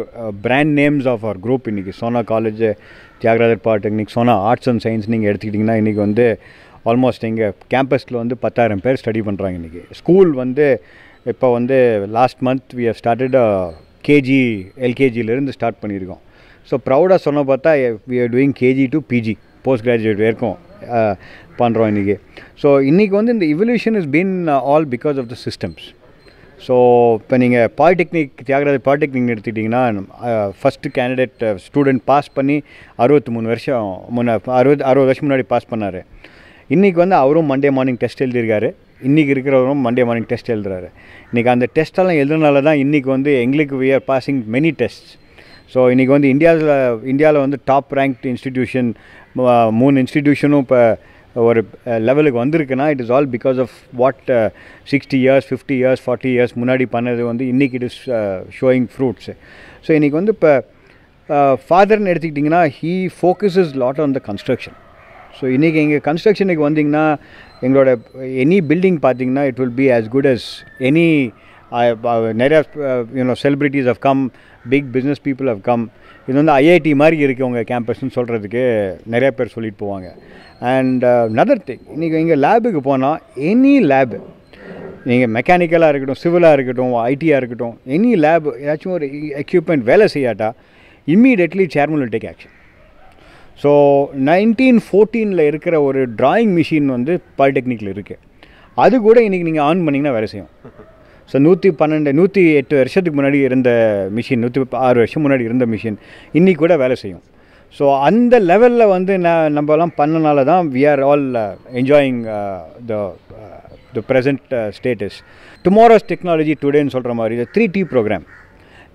brand names of our group. இன்றைக்கி Sona college, Thiagarajar polytechnic, Sona arts and science நீங்கள் எடுத்துக்கிட்டிங்கன்னா இன்றைக்கி வந்து ஆல்மோஸ்ட் எங்கள் கேம்பஸில் வந்து 10,000 பேர் ஸ்டடி பண்ணுறாங்க. இன்றைக்கி ஸ்கூல் வந்து இப்போ வந்து last month we have started KG, எல்கேஜிலேருந்து ஸ்டார்ட் பண்ணியிருக்கோம். ஸோ ப்ரௌடாக சொன்ன பார்த்தா we are doing KG to PG, post graduate வரைக்கும் பண்ணுறோம் இன்றைக்கி. ஸோ இன்றைக்கி வந்து இந்த evolution is been all because of the systems. So இப்போ நீங்கள் பாலிடெக்னிக், தியாகராஜர் பாலிடெக்னிக் எடுத்துக்கிட்டிங்கன்னா ஃபஸ்ட்டு கேண்டிடேட் ஸ்டூடெண்ட் பாஸ் பண்ணி 60 வருஷம் முன்னாடி பாஸ் பண்ணார். இன்றைக்கி வந்து அவரும் மண்டே மார்னிங் டெஸ்ட் எழுதியிருக்காரு, இன்றைக்கி இருக்கிறவரும் மண்டே மார்னிங் டெஸ்ட் எழுதுறாரு. இன்றைக்கி அந்த டெஸ்ட்டெல்லாம் எழுதுனால தான் இன்றைக்கி வந்து எங்களுக்கு we are passing many test. So இன்றைக்கி வந்து இந்தியாவில் வந்து டாப் ரேங்க்ட் இன்ஸ்டிடியூஷன் 3 இன்ஸ்டிடியூஷனும் இப்போ ஒரு லெவலுக்கு வந்திருக்குன்னா it is all because of what 60 years 50 years 40 years முன்னாடி பண்ணது வந்து இன்றைக்கி it is showing fruits. So இன்றைக்கி வந்து இப்போ ஃபாதர்னு எடுத்துக்கிட்டிங்கன்னா he focuses lot on the construction. So இன்றைக்கி எங்கள் கன்ஸ்ட்ரக்ஷனுக்கு வந்திங்கன்னா எங்களோட எனி பில்டிங் பார்த்திங்கன்னா it will be as good as any. நிறையா celebrities have come, big business people have come. இது வந்து ஐஐடி மாதிரி இருக்குது உங்கள் கேம்பஸ்ன்னு சொல்கிறதுக்கு நிறையா பேர் சொல்லிட்டு போவாங்க. அண்ட் another thing, இன்றைக்கி எங்கள் லேபுக்கு போனால் எனி லேபு, நீங்கள் மெக்கானிக்கலாக இருக்கட்டும், சிவிலாக இருக்கட்டும், ஐடியாக இருக்கட்டும், எனி லேபு ஏதாச்சும் ஒரு எக்யூப்மெண்ட் வேலை செய்யாட்டா immediately chairman will take action. So 1914 இருக்கிற ஒரு டிராயிங் மிஷின் வந்து பாலிடெக்னிக்கில் இருக்குது. அது கூட இன்றைக்கி நீங்கள் ஆன் பண்ணிங்கன்னா வேலை செய்யும். ஸோ 108 வருஷத்துக்கு முன்னாடி இருந்த மிஷின், 106 வருஷம் முன்னாடி இருந்த மிஷின் இன்றைக்கி கூட வேலை செய்யும். ஸோ அந்த லெவலில் வந்து நம்மலாம் பண்ணனால தான் we are all enjoying the present status. Tomorrow's technology டுடேன்னு சொல்கிற மாதிரி இந்த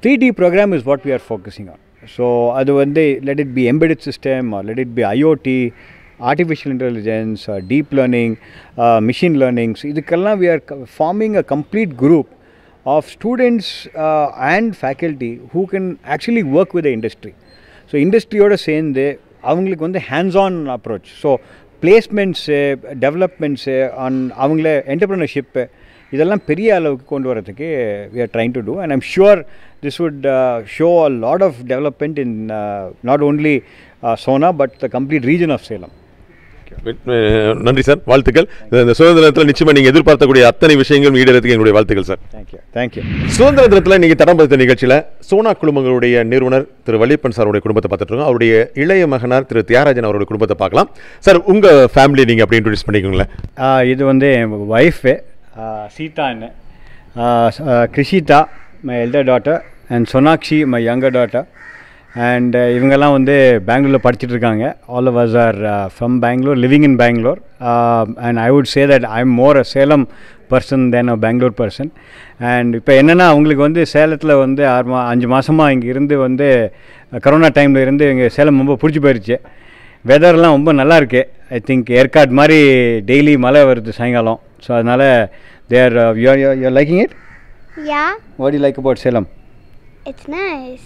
3T program is what we are focusing on. So அது வந்து let it be embedded system, let it be IoT, artificial intelligence, deep learning, machine learnings, இதுக்கெல்லாம் we are forming a complete group of students and faculty who can actually work with industry. So இண்டஸ்ட்ரியோடு சேர்ந்து அவங்களுக்கு வந்து hands on approach. So placements, developments, அவங்கள entrepreneurship, இதெல்லாம் பெரிய அளவுக்கு கொண்டு வரதுக்கு we are trying to do, and I'm sure this would show a lot of development in not only Sona but the complete region of Salem. நன்றி sir, வாழ்த்துக்கள். இந்த சுதந்திர தினத்தில் நிச்சயமாக நீங்கள் எதிர்பார்க்கக்கூடிய அத்தனை விஷயங்களும் ஈடேறதுக்கு எங்களுடைய வாழ்த்துக்கள் சார். Thank you thank you. சுதந்திர தினத்தில் நீங்கள் தடம் பதித்த நிகழ்ச்சியில் சோனா குழுமங்களுடைய நிறுவனர் திரு வல்லியப்பன் சாருடைய குடும்பத்தை பார்த்துட்ருக்கோம். அவருடைய இளைய மகனார் திரு தியாகராஜன் அவருடைய குடும்பத்தை பார்க்கலாம். சார், உங்கள் ஃபேமிலி நீங்கள் அப்படி இன்ட்ரடியூஸ் பண்ணிக்கோங்களேன். இது வந்து என் ஒய்ஃபு சீதா, என்ன Krishitha my elder daughter, and Sonakshi my younger daughter. And இவங்கெல்லாம் வந்து பெங்களூரில் படிச்சுட்டு இருக்காங்க. All of us are from Bangalore, living in Bangalore. And I would say that I am more a Salem person then a Bangalore person. And இப்போ என்னென்னா அவங்களுக்கு வந்து சேலத்தில் வந்து 5 மாதமாக இங்கே இருந்து வந்து கரோனா டைமில் இருந்து இங்கே சேலம் ரொம்ப பிடிச்சி போயிடுச்சு. வெதர்லாம் ரொம்ப நல்லாயிருக்கு. ஐ திங்க் ஏற்காட் மாதிரி டெய்லி மழை வருது சாயங்காலம். ஸோ அதனால் there you're liking it. Yeah, what you like about Salem? It's nice.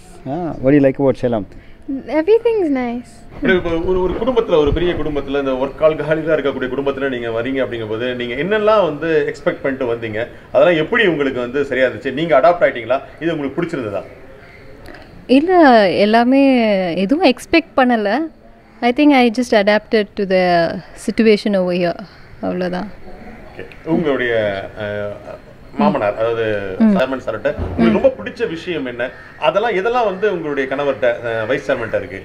What you like about Salem? Everything is nice. ஒரு குடும்பத்தில், ஒரு பெரிய குடும்பத்தில், இந்த ஒர்க் ஆல்கஹாலிக்காக இருக்கக்கூடிய குடும்பத்தில் நீங்கள் வரீங்க அப்படிங்கும்போது நீங்கள் என்னெல்லாம் வந்து எக்ஸ்பெக்ட் பண்ணிட்டு வந்தீங்க, அதெல்லாம் எப்படி உங்களுக்கு வந்து சரியாக இருந்துச்சு? நீங்கள் அடாப்ட் ஆகிட்டீங்களா? இது உங்களுக்கு பிடிச்சிருந்ததா? இல்லை, எல்லாமே எதுவும் எக்ஸ்பெக்ட் பண்ணலை. I think I just adapted to the situation over here. Avladha. Okay. Ungalude maamanar adhu chairman sir atta ungalku romba pidicha vishayam enna adala edala vande ungalude kanavarta vice chairman ta irukku.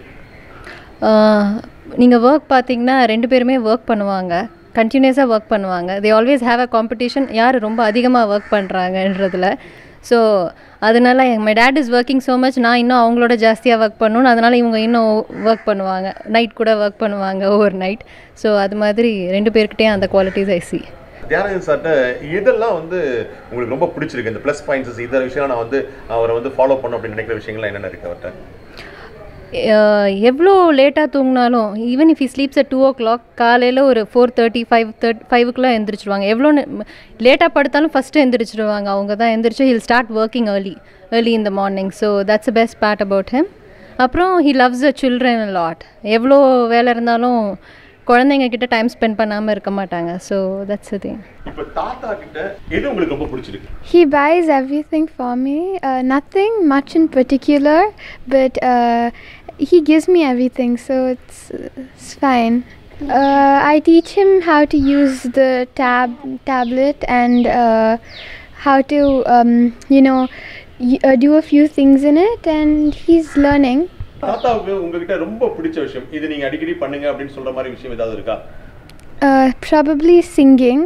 Neenga work pathina rendu perume work pannuvaanga, continuous ah work pannuvaanga. They always have a competition, yaar romba adhigama work pandranga endradhula. So அதனால் my dad is working so much, நான் இன்னும் அவங்களோட ஜாஸ்தியாக work பண்ணணும். அதனால் இவங்க இன்னும் work பண்ணுவாங்க, நைட் கூட ஒர்க் பண்ணுவாங்க, ஓவர் நைட். ஸோ அது மாதிரி ரெண்டு பேர்கிட்டையும் அந்த குவாலிட்டிஸ் ஐ சி. தியாகராஜன் சார்ட்ட இதெல்லாம் வந்து உங்களுக்கு ரொம்ப பிடிச்சிருக்கு, இந்த ப்ளஸ் பாயிண்ட்ஸஸ், இதர விஷயம் நான் வந்து அவரை வந்து ஃபாலோ பண்ணணும் அப்படின்னு நினைக்கிற விஷயங்கள்லாம் என்னென்ன இருக்குது அவர்கிட்ட? எவ்வளோ லேட்டாக தூங்கினாலும், even if he sleeps at 2 o'clock, காலையில் ஒரு 4:30 5 o'clock எழுந்திரிச்சிடுவாங்க. எவ்வளோ லேட்டாக படுத்தாலும் ஃபஸ்ட்டு எழுந்திரிச்சிடுவாங்க. அவங்க தான் எழுந்திரிச்சு he'll start working early in the morning. So that's a best part about him. அப்புறம் he loves the children a lot. எவ்வளோ வேலை இருந்தாலும் குழந்தைங்க கிட்ட டைம் ஸ்பெண்ட் பண்ணாமல் இருக்க மாட்டாங்க. So that's the thing. இப்போ தாத்தா கிட்ட எது உங்களுக்கு ரொம்ப பிடிச்சிருக்கு? He buys everything for me. Nothing much in particular, but he gives me everything, so it's fine. I teach him how to use the tablet and how to do a few things in it, and he's learning. தாத்தாவுக்கு உங்ககிட்ட ரொம்ப பிடிச்ச விஷயம் இது, நீங்கள் அடிக்கடி பண்ணுங்க அப்படின்னு சொல்கிற மாதிரி விஷயம் ஏதாவது இருக்கா? Probably singing.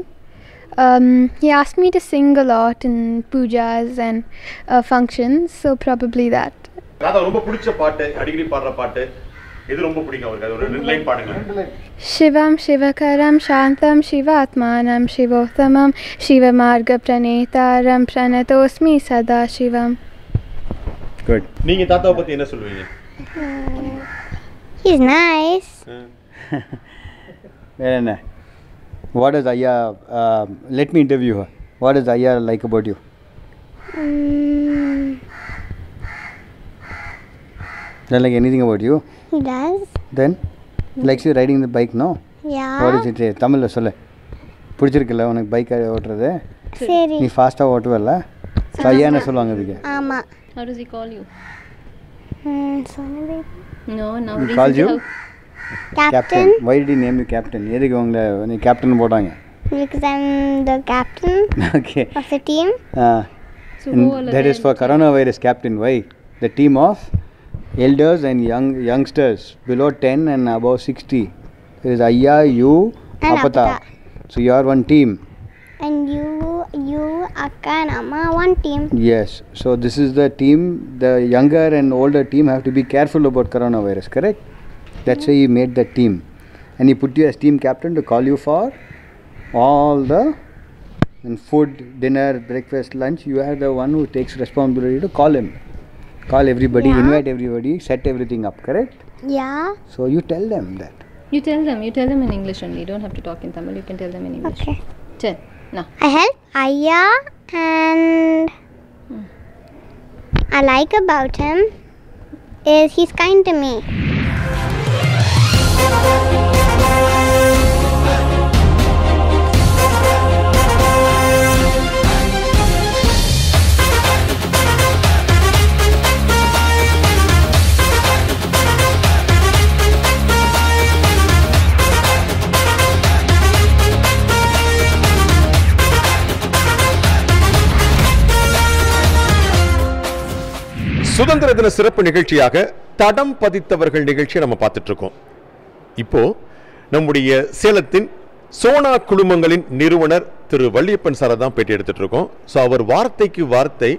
He asked me to sing a lot in pujas and functions, so probably that. தாத்தா ரொம்ப பிடிச்ச பாட்டு, அடிக்கடி பாடுற பாட்டு எது ரொம்ப பிடிக்கும் அவருக்கு? அது ஒரு ரெண்டு லைன் பாடுங்க. சிவம் சிவகரம் சாந்தம் சிவாத்மானம் சிவோத்தமம் சிவமார்க பிரணேதாரம் பிரணதோஸ்மி சதா சிவம். குட். நீங்கள் தாத்தாவை பற்றி என்ன சொல்லுவீங்க? He's nice. Very nice. What is Aya? Let me interview her. What is Aya like about you? Doesn't like anything about you? He does. Then likes you riding the bike, no? Yeah. What is it? Tamil la solla. Pudichirukla unak bike otrade. Seri. Nee fast ah otuvala. So Aya na solvanga adike. Ama. How does he call you? Sona baby. No, now he calls you captain. Why did he name you captain? Edhukku ungala ni captain podanga? Because I'm the captain. Okay. Of the team. So that is for coronavirus captain. Why? The team of elders and youngsters below 10 and above 60. There is Ayya, you, Apata. So you are one team. And you Akka and Amma one team. Yes. So this is the team. The younger and older team have to be careful about coronavirus. Correct. That's why he made the team, and he put you as team captain to call you for all the and food, dinner, breakfast, lunch. You are the one who takes responsibility to call him, call everybody, yeah. Invite everybody, set everything up. Correct? Yeah. So you tell them that. You tell them in English only. You don't have to talk in Tamil. You can tell them in English. Okay. Tell. Now. I help Ayya, and I like about him is he's kind to me. சுதந்திர தின சிறப்பு நிகழ்ச்சியாக தடம் பதித்தவர்கள் நிகழ்ச்சியை நம்ம பார்த்துட்டு இருக்கோம். இப்போ நம்முடைய சேலத்தின் சோனா குழுமங்களின் நிறுவனர் திரு வள்ளியப்பன் சாரை தான் பேட்டி எடுத்துட்டு இருக்கோம். ஸோ அவர் வார்த்தைக்கு வார்த்தை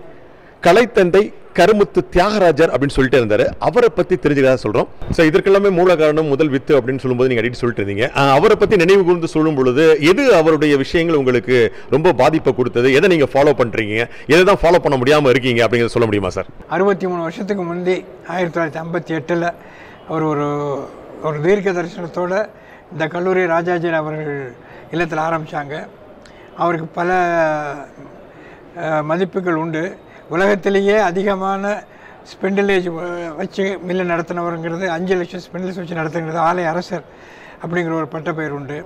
கலைத்தந்தை கருமுத்து தியாகராஜர் அப்படின்னு சொல்லிட்டு இருந்தாரு. அவரை பத்தி தெரிஞ்சுக்கிறதா சொல்றோம். ஸோ இதற்கெல்லாமே மூல காரணம் முதல் வித்து அப்படின்னு சொல்லும்போது நீங்க அடிக்கடி சொல்லிட்டு இருந்தீங்க. அவரை பத்தி நினைவு கூர்ந்து சொல்லும் பொழுது எது அவருடைய விஷயங்கள் உங்களுக்கு ரொம்ப பாதிப்பை கொடுத்தது? எதை நீங்க ஃபாலோ பண்றீங்க, எதை தான் ஃபாலோ பண்ண முடியாம இருக்கீங்க அப்படிங்கிறத சொல்ல முடியுமா சார்? 63 வருஷத்துக்கு முந்தி 1958 அவர் ஒரு தீர்க்க தரிசனத்தோடு இந்த கல்லூரி ராஜாஜி அவர்கள் இல்லத்தில் ஆரம்பித்தாங்க. அவருக்கு பல மதிப்புகள் உண்டு. உலகத்திலேயே அதிகமான ஸ்பெண்டிலேஜ் வச்சு மில்லு நடத்தினவருங்கிறது 5 லட்சம் ஸ்பெண்டில்ஸ் வச்சு நடத்துங்கிறது ஆலய அரசர் அப்படிங்கிற ஒரு பட்டப்பெயர் உண்டு.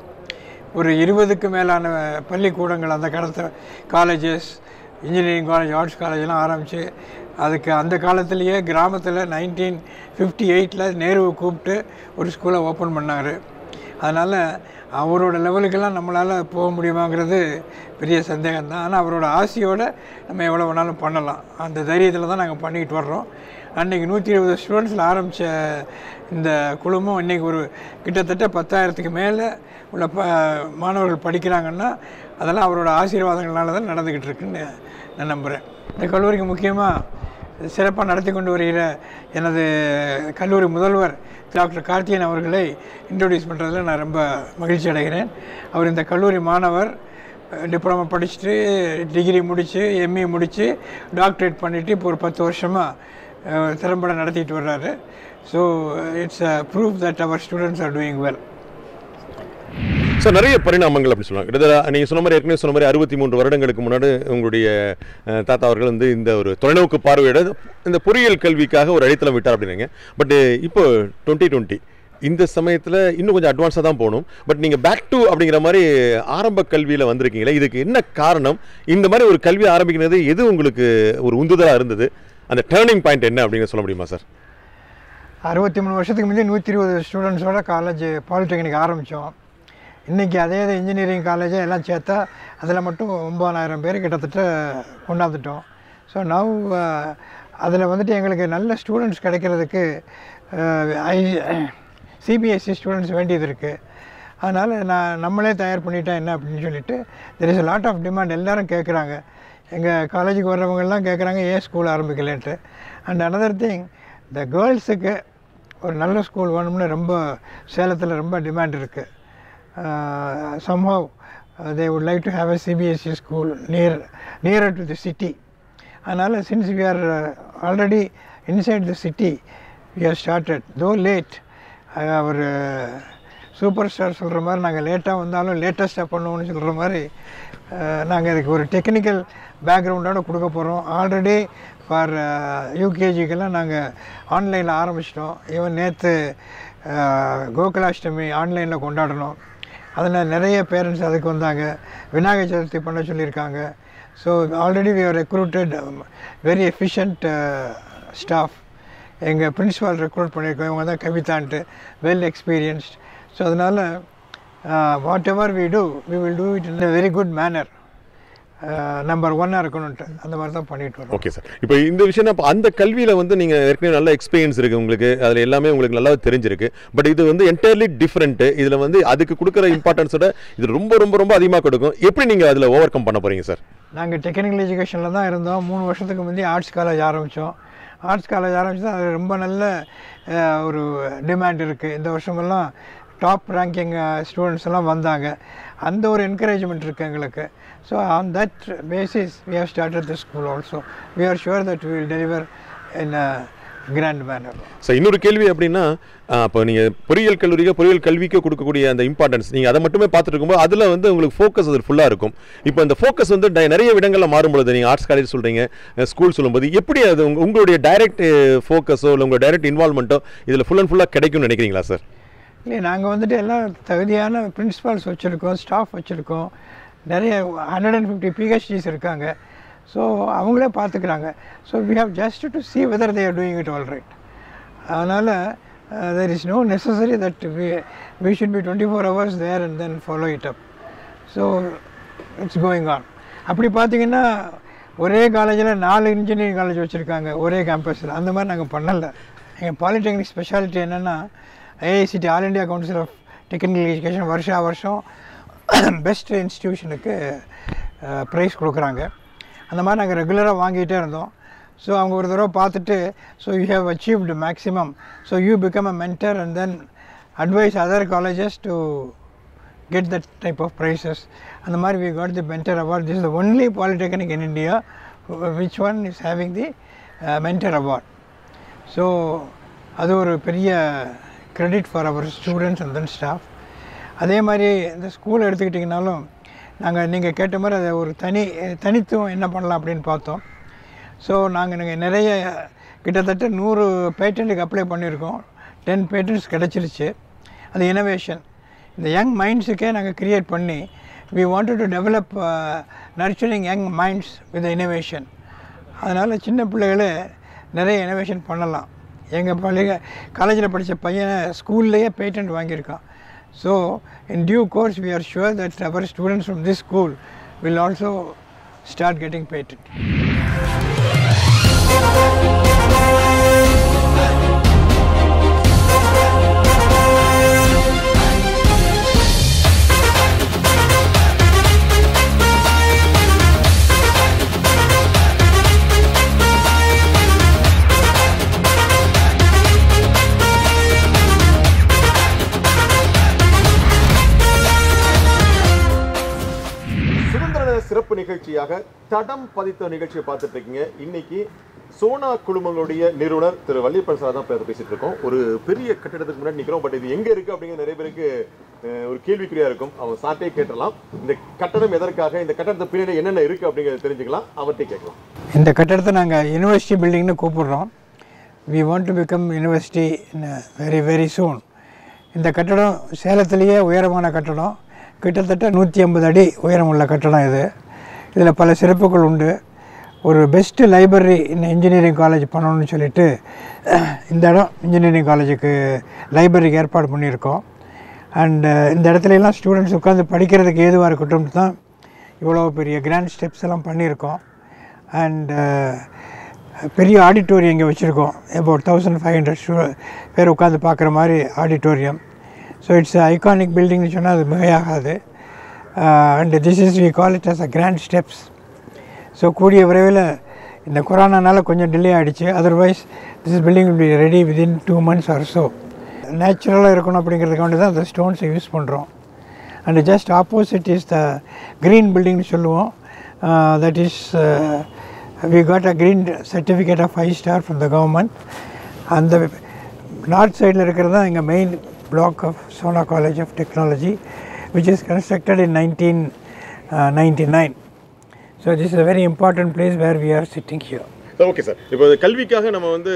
ஒரு 20க்கு மேலான பள்ளிக்கூடங்கள் அந்த காலத்தில் காலேஜஸ், இன்ஜினியரிங் காலேஜ், ஆர்ட்ஸ் காலேஜெலாம் ஆரம்பித்து அதுக்கு அந்த காலத்திலேயே கிராமத்தில் 1958 நேருவை கூப்பிட்டு ஒரு ஸ்கூலை ஓப்பன் பண்ணார். அதனால் அவரோட லெவலுக்கெல்லாம் நம்மளால் போக முடியுமாங்கிறது பெரிய சந்தேகம்தான். ஆனால் அவரோட ஆசையோடு நம்ம எவ்வளோ வேணாலும் பண்ணலாம். அந்த தைரியத்தில் தான் நாங்கள் பண்ணிக்கிட்டு வர்றோம். அன்றைக்கி 120 ஸ்டூடெண்ட்ஸில் ஆரம்பித்த இந்த குழுமம் இன்றைக்கி ஒரு கிட்டத்தட்ட 10,000க்கு மேலே உள்ள மாணவர்கள் படிக்கிறாங்கன்னா அதெல்லாம் அவரோட ஆசீர்வாதங்களால் தான் நடந்துக்கிட்டு இருக்குன்னு நான் நம்புகிறேன். இந்த கல்லூரிக்கு முக்கியமாக சிறப்பாக நடத்தி கொண்டு வருகிற எனது கல்லூரி முதல்வர் டாக்டர் கார்த்தியன் அவர்களை இன்ட்ரடியூஸ் பண்ணுறதுல நான் ரொம்ப மகிழ்ச்சி அடைகிறேன். அவர் இந்த கல்லூரி மாணவர், டிப்ளமா படிச்சுட்டு டிகிரி முடித்து எம்ஏ முடித்து டாக்டரேட் பண்ணிவிட்டு இப்போ ஒரு 10 வருஷமாக திறம்பட நடத்திட்டு வர்றாரு. So it's proof that our students are doing well. So நிறைய பரிணாமங்கள் அப்படி சொல்லுவாங்க. கிட்டத்தட்ட நீங்கள் சொன்ன மாதிரி ஏற்கனவே சொன்ன மாதிரி 63 வருடங்களுக்கு முன்னாடி உங்களுடைய தாத்தா அவர்கள் வந்து இந்த ஒரு தொலைநோக்கு பார்வையிட இந்த பொறியியல் கல்விக்காக ஒரு அடித்தளம் விட்டார் அப்படின்னாங்க. பட் இப்போ 2020 இந்த சமயத்தில் இன்னும் கொஞ்சம் அட்வான்ஸாக தான் போகணும். பட் நீங்கள் பேக் டு அப்படிங்கிற மாதிரி ஆரம்ப கல்வியில் வந்திருக்கீங்களே, இதுக்கு என்ன காரணம்? இந்த மாதிரி ஒரு கல்வி ஆரம்பிக்கிறது எது உங்களுக்கு ஒரு உந்துதலாக இருந்தது? அந்த டேர்னிங் பாயிண்ட் என்ன அப்படிங்கிற சொல்ல முடியுமா சார்? 63 வருஷத்துக்கு முன்னாடி 120 ஸ்டூடெண்ட்ஸோட காலேஜ் பாலிடெக்னிக் ஆரம்பித்தோம். இன்றைக்கி அதே இது இன்ஜினியரிங் காலேஜை எல்லாம் சேர்த்தா அதில் மட்டும் 9000 பேர் கிட்டத்தட்ட கொண்டாந்துட்டோம். ஸோ நவ் அதில் வந்துட்டு எங்களுக்கு நல்ல ஸ்டூடெண்ட்ஸ் கிடைக்கிறதுக்கு CBSE ஸ்டூடெண்ட்ஸ் வேண்டியது இருக்குது. அதனால் நம்மளே தயார் பண்ணிட்டேன் என்ன அப்படின்னு சொல்லிட்டு there is lot of demand. எல்லோரும் கேட்குறாங்க, எங்கள் காலேஜுக்கு வர்றவங்கெல்லாம் கேட்குறாங்க ஏன் ஸ்கூல் ஆரம்பிக்கலன்ட்டு. அண்ட் அனதர் திங், இந்த கேர்ள்ஸுக்கு ஒரு நல்ல ஸ்கூல் வேணும்னு ரொம்ப சேலத்தில் ரொம்ப டிமாண்ட் இருக்குது. Somehow they would like to have a CBSE school nearer to the city. And since we are already inside the city, we have started, though late. Our superstar சொல்கிற மாதிரி நாங்கள் லேட்டாக வந்தாலும் லேட்டஸ்ட்டாக பண்ணுவோம்னு சொல்கிற மாதிரி நாங்கள் இதுக்கு ஒரு டெக்னிக்கல் பேக்ரவுண்டோடு கொடுக்க போகிறோம். ஆல்ரெடி ஃபார் UKGக்கெல்லாம் நாங்கள் ஆன்லைனில் ஆரம்பிச்சிட்டோம். ஈவன் நேற்று கோகுலாஷ்டமி ஆன்லைனில் கொண்டாடணும். அதில் நிறைய பேரண்ட்ஸ் அதுக்கு வந்தாங்க. விநாயகர் சதுர்த்தி பண்ண சொல்லியிருக்காங்க. So already we are recruited very efficient staff. எங்கள் பிரின்ஸிபால் ரெக்ரூட் பண்ணியிருக்கோம். இவங்க தான் கவிதான்ட்டு, வெல் எக்ஸ்பீரியன்ஸ்ட். ஸோ அதனால் whatever we do, we will do it in a very good manner. Number ஒன்னாக இருக்கணும்ட்டு அந்த மாதிரி தான் பண்ணிட்டு வரோம். ஓகே சார், இப்போ இந்த விஷயம் இப்போ அந்த கல்வியில் வந்து நீங்கள் ஏற்கனவே நல்ல எக்ஸ்பீரியன்ஸ் இருக்குது உங்களுக்கு, அதில் எல்லாமே உங்களுக்கு நல்லா தெரிஞ்சிருக்கு. பட் இது வந்து என்டையர்லி டிஃப்ரெண்ட்டு. இதில் வந்து அதுக்கு கொடுக்குற இம்பார்ட்டன்ஸோட இது ரொம்ப ரொம்ப ரொம்ப அதிகமாக கொடுக்கும். எப்படி நீங்கள் அதில் ஓவர் கம் பண்ண போகிறீங்க சார்? நாங்கள் டெக்னிக்கல் எஜுகேஷனில் தான் இருந்தோம். 3 வருஷத்துக்கு முந்தைய ஆர்ட்ஸ் காலேஜ் ஆரம்பித்தோம். ஆர்ட்ஸ் காலேஜ் ஆரம்பித்து தான் அது ரொம்ப நல்ல ஒரு டிமாண்ட் இருக்குது. இந்த வருஷமெல்லாம் டாப் ரேங்கிங் ஸ்டூடெண்ட்ஸ் எல்லாம் வந்தாங்க. அந்த ஒரு என்கரேஜ்மெண்ட் இருக்குது எங்களுக்கு. So on that basis we have started the school also. We are sure that we will deliver in grand manner. So இன்னொரு கேள்வி அப்படின்னா, அப்போ நீங்கள் பொறியியல் கல்லூரிக்கு பொறியியல் கல்விக்கு கொடுக்கக்கூடிய அந்த இம்பார்ட்டன்ஸ் நீங்கள் அதை மட்டுமே பார்த்துட்டு இருக்கும்போது அதில் வந்து உங்களுக்கு ஃபோக்கஸ் அது ஃபுல்லாக இருக்கும். இப்போ அந்த ஃபோக்கஸ் வந்து நிறைய இடங்களில் மாறும்பொழுது, நீங்கள் ஆர்ட்ஸ் காலேஜ் சொல்கிறீங்க, ஸ்கூல் சொல்லும்போது எப்படி அது உங்களுடைய டைரக்ட் ஃபோக்கஸோ இல்லை உங்களோட டைரக்ட் இன்வால்மெண்ட்டோ இதில் ஃபுல் அண்ட் ஃபுல்லாக கிடைக்கும்னு நினைக்கிறீங்களா சார்? இல்லை, நாங்கள் வந்துட்டு எல்லாம் தகுதியான பிரின்ஸிபால்ஸ் வச்சுருக்கோம், ஸ்டாஃப் வச்சுருக்கோம். நிறைய 150 PhDs இருக்காங்க. ஸோ அவங்களே பார்த்துக்கிறாங்க. So we have just to see whether they are doing it all right. அதனால் there is no necessary that we should be 24 hours there and then follow it up. So it's going on. அப்படி பார்த்தீங்கன்னா ஒரே காலேஜில் 4 engineering college வச்சுருக்காங்க ஒரே கேம்பஸில். அந்த மாதிரி நாங்கள் பண்ணலை. எங்கள் பாலிடெக்னிக் ஸ்பெஷாலிட்டி என்னென்னா, AICTE all India council of technical education வருஷம் பெஸ்ட் இன்ஸ்டிடியூஷனுக்கு ப்ரைஸ் கொடுக்குறாங்க. அந்த மாதிரி நாங்கள் ரெகுலராக வாங்கிகிட்டே இருந்தோம். ஸோ அவங்க ஒரு தடவை பார்த்துட்டு, so you have achieved maximum, so you become a mentor and then advise other colleges to get that type of prizes. அந்த மாதிரி we got the mentor award. This is the only polytechnic in India which one is having the mentor award. So அது ஒரு பெரிய credit for our students and then staff. அதே மாதிரி இந்த ஸ்கூலை எடுத்துக்கிட்டிங்கனாலும் நாங்கள் நீங்கள் கேட்ட மாதிரி அதை ஒரு தனித்துவம் என்ன பண்ணலாம் அப்படின்னு பார்த்தோம். ஸோ நாங்கள் நிறைய கிட்டத்தட்ட 100 பேட்டன்ட்டுக்கு அப்ளை பண்ணியிருக்கோம். 10 பேட்டன்ட்ஸ் கிடச்சிருச்சு. அது இனோவேஷன். இந்த யங் மைண்ட்ஸுக்கே நாங்கள் க்ரியேட் பண்ணி we wanted to develop nurturing young minds with innovation. அதனால் சின்ன பிள்ளைகளே நிறைய இனோவேஷன் பண்ணலாம். எங்கள் பழைய காலேஜில் படித்த பையனை ஸ்கூல்லையே பேட்டன்ட் வாங்கியிருக்கான். So in due course we are sure that our students from this school will also start getting patent. சிறப்பு நிகழ்ச்சியாக தடம் பதித்த நிகழ்ச்சியை பார்த்துட்டு இருக்கீங்க. இன்னைக்கு சோனா குழுமங்களுடைய நிறுவனர் திரு வள்ளியப்பன் சார் தான் பேசிட்டு இருக்கோம். ஒரு பெரிய கட்டிடத்துக்கு முன்னாடி நிற்கிறோம். பட் இது எங்க இருக்கு அப்படிங்கிற நிறைய பேருக்கு ஒரு கேள்விக்குறியா இருக்கும். அவன் சார்ட்டே கேட்டலாம், இந்த கட்டணம் எதற்காக, இந்த கட்டணத்தை பின்னாடி என்னென்ன இருக்கு அப்படிங்கிறத தெரிஞ்சுக்கலாம், அவர்கிட்ட கேட்கலாம். இந்த கட்டடத்தை நாங்கள் யூனிவர்சிட்டி பில்டிங்னு கூப்பிடுறோம். We want to become university very very soon. இந்த கட்டடம் சேலத்திலேயே உயரமான கட்டடம், கிட்டத்தட்ட 150 அடி உயரமுள்ள கட்டடம் இது. இதில் பல சிறப்புகள் உண்டு. ஒரு பெஸ்ட்டு லைப்ரரி இந்த இன்ஜினியரிங் காலேஜ் பண்ணணும்னு சொல்லிட்டு இந்த இடம் இன்ஜினியரிங் காலேஜுக்கு லைப்ரரிக்கு ஏற்பாடு பண்ணியிருக்கோம். அண்டு இந்த இடத்துலலாம் ஸ்டூடெண்ட்ஸ் உட்காந்து படிக்கிறதுக்கு ஏதுவாக இருக்கட்டும் தான் இவ்வளோ பெரிய கிராண்ட் ஸ்டெப்ஸ் எல்லாம் பண்ணியிருக்கோம். அண்டு பெரிய ஆடிட்டோரியம் இங்கே வச்சுருக்கோம். அபவுட் 1500 பேர் உட்காந்து பார்க்குற மாதிரி ஆடிட்டோரியம். ஸோ இட்ஸ் ஐகானிக் பில்டிங்னு சொன்னால் அது மிகையாகாது. And this is we call it as a grand steps. So கூடிய விரைவில், இந்த கொரோனானால கொஞ்சம் டிலே ஆகிடுச்சு, otherwise this building will be ready within 2 months or so. நேச்சுரலாக இருக்கணும் அப்படிங்கிறதுக்காண்டி தான் அந்த ஸ்டோன்ஸை யூஸ் பண்ணுறோம். And just opposite is the green பில்டிங்னு சொல்லுவோம். That is we got a green certificate of 5 star from the government. அந்த நார்த் சைடில் இருக்கிறது தான் எங்கள் main block of Sona college of technology, which is constructed in 1999. So this is a very important place where we are sitting here. Okay sir, இப்போ கல்விக்காக நம்ம வந்து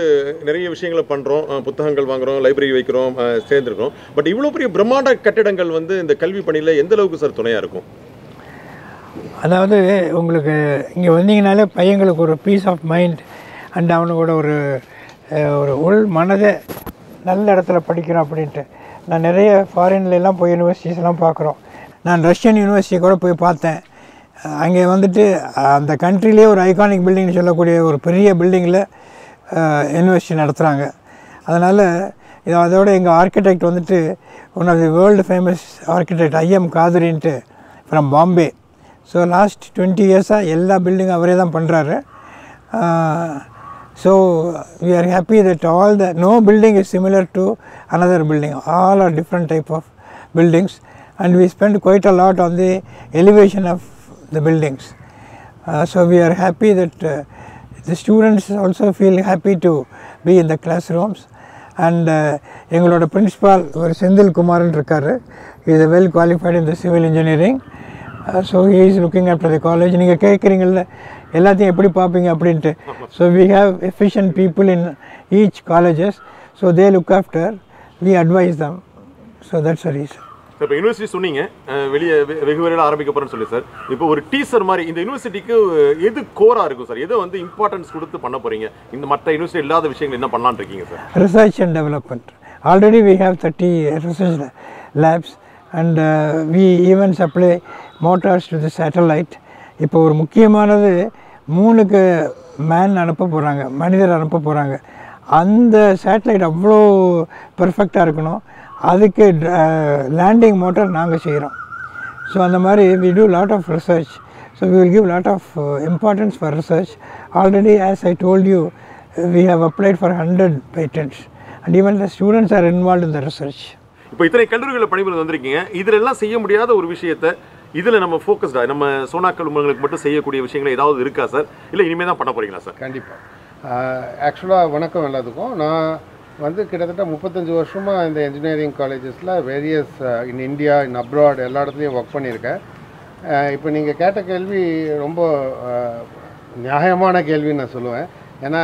நிறைய விஷயங்களை பண்ணுறோம், புத்தகங்கள் வாங்குகிறோம், லைப்ரரி வைக்கிறோம், சேர்ந்துருக்கிறோம். பட் இவ்வளோ பெரிய பிரம்மாண்ட கட்டிடங்கள் வந்து இந்த கல்வி பணியில் எந்த அளவுக்கு சார் துணையாக இருக்கும்? அதாவது உங்களுக்கு இங்கே வந்தீங்கனாலே பையங்களுக்கு ஒரு பீஸ் ஆஃப் மைண்ட் அண்ட் அவனோட ஒரு ஒரு உள் மனதை நல்ல இடத்துல படிக்கிறோம் அப்படின்ட்டு. நான் நிறைய ஃபாரின்லாம் போய் யூனிவர்சிட்டிஸ்லாம் பார்க்குறோம். நான் ரஷ்யன் யூனிவர்சிட்டி கூட போய் பார்த்தேன். அங்கே வந்துட்டு அந்த கண்ட்ரிலேயே ஒரு ஐகானிக் பில்டிங்னு சொல்லக்கூடிய ஒரு பெரிய பில்டிங்கில் யூனிவர்சிட்டி நடத்துகிறாங்க. அதனால் இது அதோட எங்கள் ஆர்கிடெக்ட் வந்துட்டு one of the world famous architect I.M. காதுரின்ட்டு from Bombay. So last 20 years எல்லா பில்டிங்கும் அவரே தான் பண்ணுறாரு. So we are happy that all the no building is similar to another building. All are different type of buildings and we spend quite a lot on the elevation of the buildings. So we are happy that the students also feel happy to be in the classrooms. And engaloda principal or Sendil Kumar irukkaru, he is well qualified in the civil engineering. So he is looking after the college. Neenga kekringilla ellathiyum eppadi paapinga appdinte. So we have efficient people in each colleges, so they look after, we advise them. So that's the reason. இப்போ university சொன்னீங்க, வெளியே வெகு விரைவில் ஆரம்பிக்க போகிறேன்னு சொல்லி sir, இப்போ ஒரு டீச்சர் மாதிரி இந்த யூனிவர்சிட்டிக்கு எது கோராக இருக்கும் சார்? எதை வந்து இம்பார்ட்டன்ஸ் கொடுத்து பண்ண போகிறீங்க? இந்த மற்ற யூனிவர்சிட்டி இல்லாத விஷயங்கள் என்ன பண்ணலான்னு இருக்கீங்க sir? Research and development. Already we have 30 research labs and we even supply motors to the satellite. இப்போ ஒரு முக்கியமானது 3க்கு மேன் அனுப்ப போகிறாங்க, மனிதர் அனுப்ப போகிறாங்க. அந்த சேட்டலைட் அவ்வளோ பர்ஃபெக்டாக இருக்கணும். அதுக்கு லேண்டிங் மோட்டார் நாங்கள் செய்கிறோம். ஸோ அந்த மாதிரி we do lot of research. So we will give lot of importance for research. Already as I told you we have applied for 100 patents and even the students are involve in the research. இப்போ இத்தனை கல்லூரிகளில் பணிபுரிந்து வந்திருக்கீங்க, இதில் எல்லாம் செய்ய முடியாத ஒரு விஷயத்தை இதில் நம்ம ஃபோக்கஸ்டாக நம்ம சோனா குழுமங்களுக்கு மட்டும் செய்யக்கூடிய விஷயங்கள் ஏதாவது இருக்கா சார்? இல்லை இனிமேல் தான் பண்ண போகிறீங்களா சார்? கண்டிப்பாக. ஆக்சுவலாக வணக்கம் எல்லாத்துக்கும். நான் வந்து கிட்டத்தட்ட 35 வருஷமாக இந்த இன்ஜினியரிங் காலேஜஸில் various in India in abroad எல்லா இடத்துலையும் ஒர்க் பண்ணியிருக்கேன். இப்போ நீங்கள் கேட்ட கேள்வி ரொம்ப நியாயமான கேள்வின்னு நான் சொல்லுவேன். ஏன்னா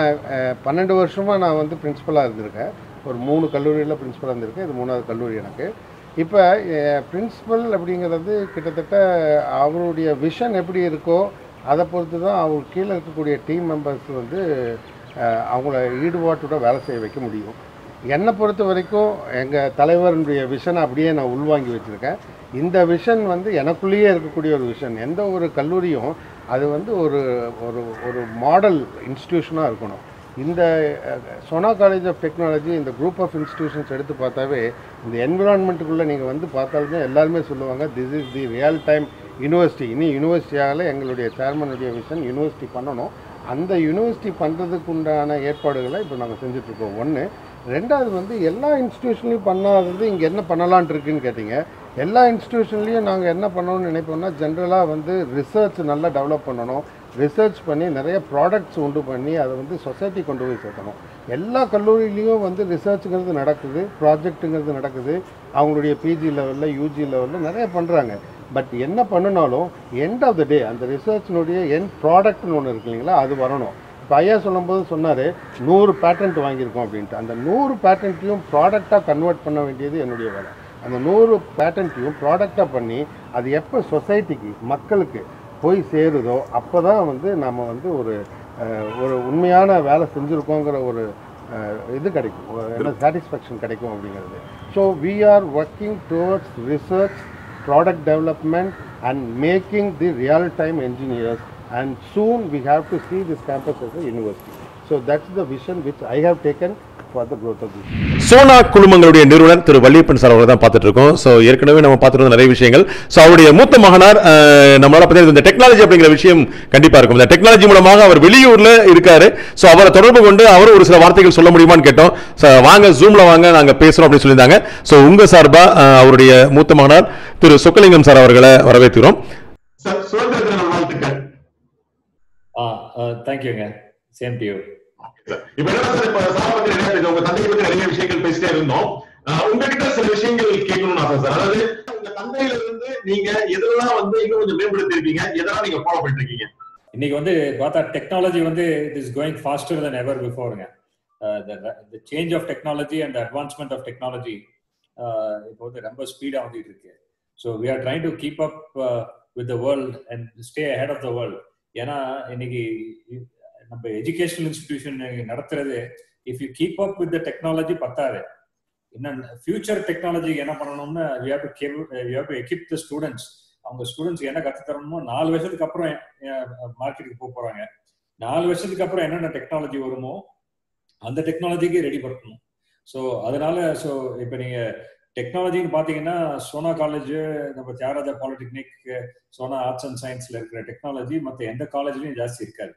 12 வருஷமாக நான் வந்து பிரின்ஸிபலாக இருந்திருக்கேன். ஒரு 3 கல்லூரியில் பிரின்ஸிபலாக இருந்திருக்கேன். இது 4வது கல்லூரி எனக்கு. இப்போ பிரின்ஸிபல் அப்படிங்கிறது கிட்டத்தட்ட அவருடைய விஷன் எப்படி இருக்கோ அதை பொறுத்து தான் அவர் கீழே இருக்கக்கூடிய டீம் மெம்பர்ஸ் வந்து அவங்கள ஈடுபாட்டோட வேலை செய்ய வைக்க முடியும். என்னை பொறுத்த வரைக்கும் எங்கள் தலைவருடைய விஷனை அப்படியே நான் உள்வாங்கி வச்சுருக்கேன். இந்த விஷன் வந்து எனக்குள்ளேயே இருக்கக்கூடிய ஒரு விஷன். எந்த ஒரு கல்லூரியும் அது வந்து ஒரு ஒரு மாடல் இன்ஸ்டிடியூஷனாக இருக்கணும். இந்த சோனா காலேஜ் ஆஃப் டெக்னாலஜி இந்த குரூப் ஆஃப் இன்ஸ்டிடியூஷன்ஸ் எடுத்து பார்த்தாவே இந்த என்விரான்மெண்ட்டுக்குள்ளே நீங்கள் வந்து பார்த்தாலுமே எல்லாருமே சொல்லுவாங்க this is the real time university. இனி யூனிவர்சிட்டியால் எங்களுடைய சேர்மனுடைய விஷன் யூனிவர்சிட்டி பண்ணணும். அந்த யூனிவர்சிட்டி பண்ணுறதுக்கு உண்டான ஏற்பாடுகளை இப்போ நாங்கள் செஞ்சுட்ருக்கோம். 1 2வது வந்து எல்லா இன்ஸ்டிடியூஷன்லையும் பண்ணாதது இங்கே என்ன பண்ணலான்ட்டு இருக்குன்னு கேட்டிங்க. எல்லா இன்ஸ்டியூஷன்லேயும் நாங்கள் என்ன பண்ணணும்னு நினைப்போம்னா, ஜென்ரலாக வந்து ரிசர்ச் நல்லா டெவலப் பண்ணணும், ரிசர்ச் பண்ணி நிறைய ப்ராடக்ட்ஸ் உண்டு பண்ணி அதை வந்து சொசைட்டி கொண்டு போய் சேர்க்கணும். எல்லா கல்லூரியிலையும் வந்து ரிசர்ச்சுங்கிறது நடக்குது, ப்ராஜெக்ட்டுங்கிறது நடக்குது, அவங்களுடைய பிஜி லெவலில் யூஜி லெவலில் நிறைய பண்ணுறாங்க. பட் என்ன பண்ணினாலும் எண்ட் ஆஃப் த டே அந்த ரிசர்ச்சினுடைய என் ப்ராடக்ட்னு ஒன்று இருக்கு இல்லைங்களா, அது வரணும். இப்போ ஐயா சொல்லும்போது சொன்னார் 100 பேட்டன்ட் வாங்கியிருக்கோம் அப்படின்ட்டு. அந்த 100 பேட்டன்ட்டையும் ப்ராடக்டாக கன்வெர்ட் பண்ண வேண்டியது என்னுடைய வேலை. அந்த 100 பேட்டன்ட்டையும் ப்ராடக்டாக பண்ணி அது எப்போ சொசைட்டிக்கு மக்களுக்கு போய் சேருதோ அப்போ தான் வந்து நம்ம வந்து ஒரு ஒரு உண்மையான வேலை செஞ்சுருக்கோங்கிற ஒரு இது கிடைக்கும், என்ன சாட்டிஸ்ஃபேக்ஷன் கிடைக்கும் அப்படிங்கிறது. So we are working towards research, product development and making the real time engineers and soon we have to see this campus as a university. So that's the vision which I have taken for the growth of this. Sona குழுமங்களுடைய நிறுவனர் Thiru Valliappan sir அவர்களை தான் பார்த்துட்டு இருக்கோம். So ஏற்கனவே நம்ம பார்த்துருக்கோம் நிறைய விஷயங்கள். ஸோ அவருடைய மூத்த மகனார் நம்மளால் பார்த்தீங்கன்னா இந்த டெக்னாலஜி அப்படிங்கிற விஷயம் கண்டிப்பாக இருக்கும். இந்த டெக்னாலஜி மூலமாக அவர் வெளியூரில் இருக்காரு. ஸோ அவரை தொடர்பு கொண்டு அவர் ஒரு சில வார்த்தைகள் சொல்ல முடியுமான்னு கேட்டோம். ஸோ வாங்க ஜூமில் வாங்க நாங்கள் பேசுகிறோம் அப்படின்னு சொல்லியிருந்தாங்க. ஸோ உங்கள் சார்பாக அவருடைய மூத்த மகனார் திரு சொக்கலிங்கம் சார் அவர்களை வரவேற்கிறோம். தேங்க்யூங்க. Same to you. இப்போ உங்க தந்தையை பத்தி நிறைய விஷயங்கள் பேசிட்டே இருந்தோம். உங்ககிட்ட சில விஷயங்கள் கேட்கணும்னு ஆசை சார். அதாவது உங்க தந்தையில இருந்து நீங்க எதெல்லாம் வந்து இன்னும் கொஞ்சம் மேம்படுத்தி இருக்கீங்க, எதெல்லாம் நீங்க ஃபாலோ பண்ணிட்டு இருக்கீங்க? இன்னைக்கு வந்து பார்த்தா டெக்னாலஜி வந்து it is going faster then ever பிஃபோருங்க. The change of technology and advancement of technology இப்போ வந்து ரொம்ப ஸ்பீடா வந்துட்டு இருக்கு. So we are trying to keep up with the world and stay ahead of the world. ஏன்னா இன்னைக்கு நம்ம எஜுகேஷனல் இன்ஸ்டிடியூஷன் நடத்துறது if you keep up with the technology பத்தாது. இன்னும் ஃபியூச்சர் டெக்னாலஜி என்ன பண்ணணும்னா எக்யூப் த ஸ்டூடெண்ட்ஸ். அவங்க ஸ்டூடெண்ட்ஸ் என்ன கற்று தரணுமோ 4 வருஷத்துக்கு அப்புறம் மார்க்கெட்டுக்கு போக போறாங்க. 4 வருஷத்துக்கு அப்புறம் என்னென்ன டெக்னாலஜி வருமோ அந்த டெக்னாலஜிக்கு ரெடி பண்ணணும். ஸோ அதனால ஸோ இப்போ நீங்க டெக்னாலஜின்னு பார்த்தீங்கன்னா சோனா காலேஜ், நம்ம Thiyagaraja polytechnic, Sona arts and சயின்ஸில் இருக்கிற டெக்னாலஜி மற்ற எந்த காலேஜ்லையும் ஜாஸ்தி இருக்காது.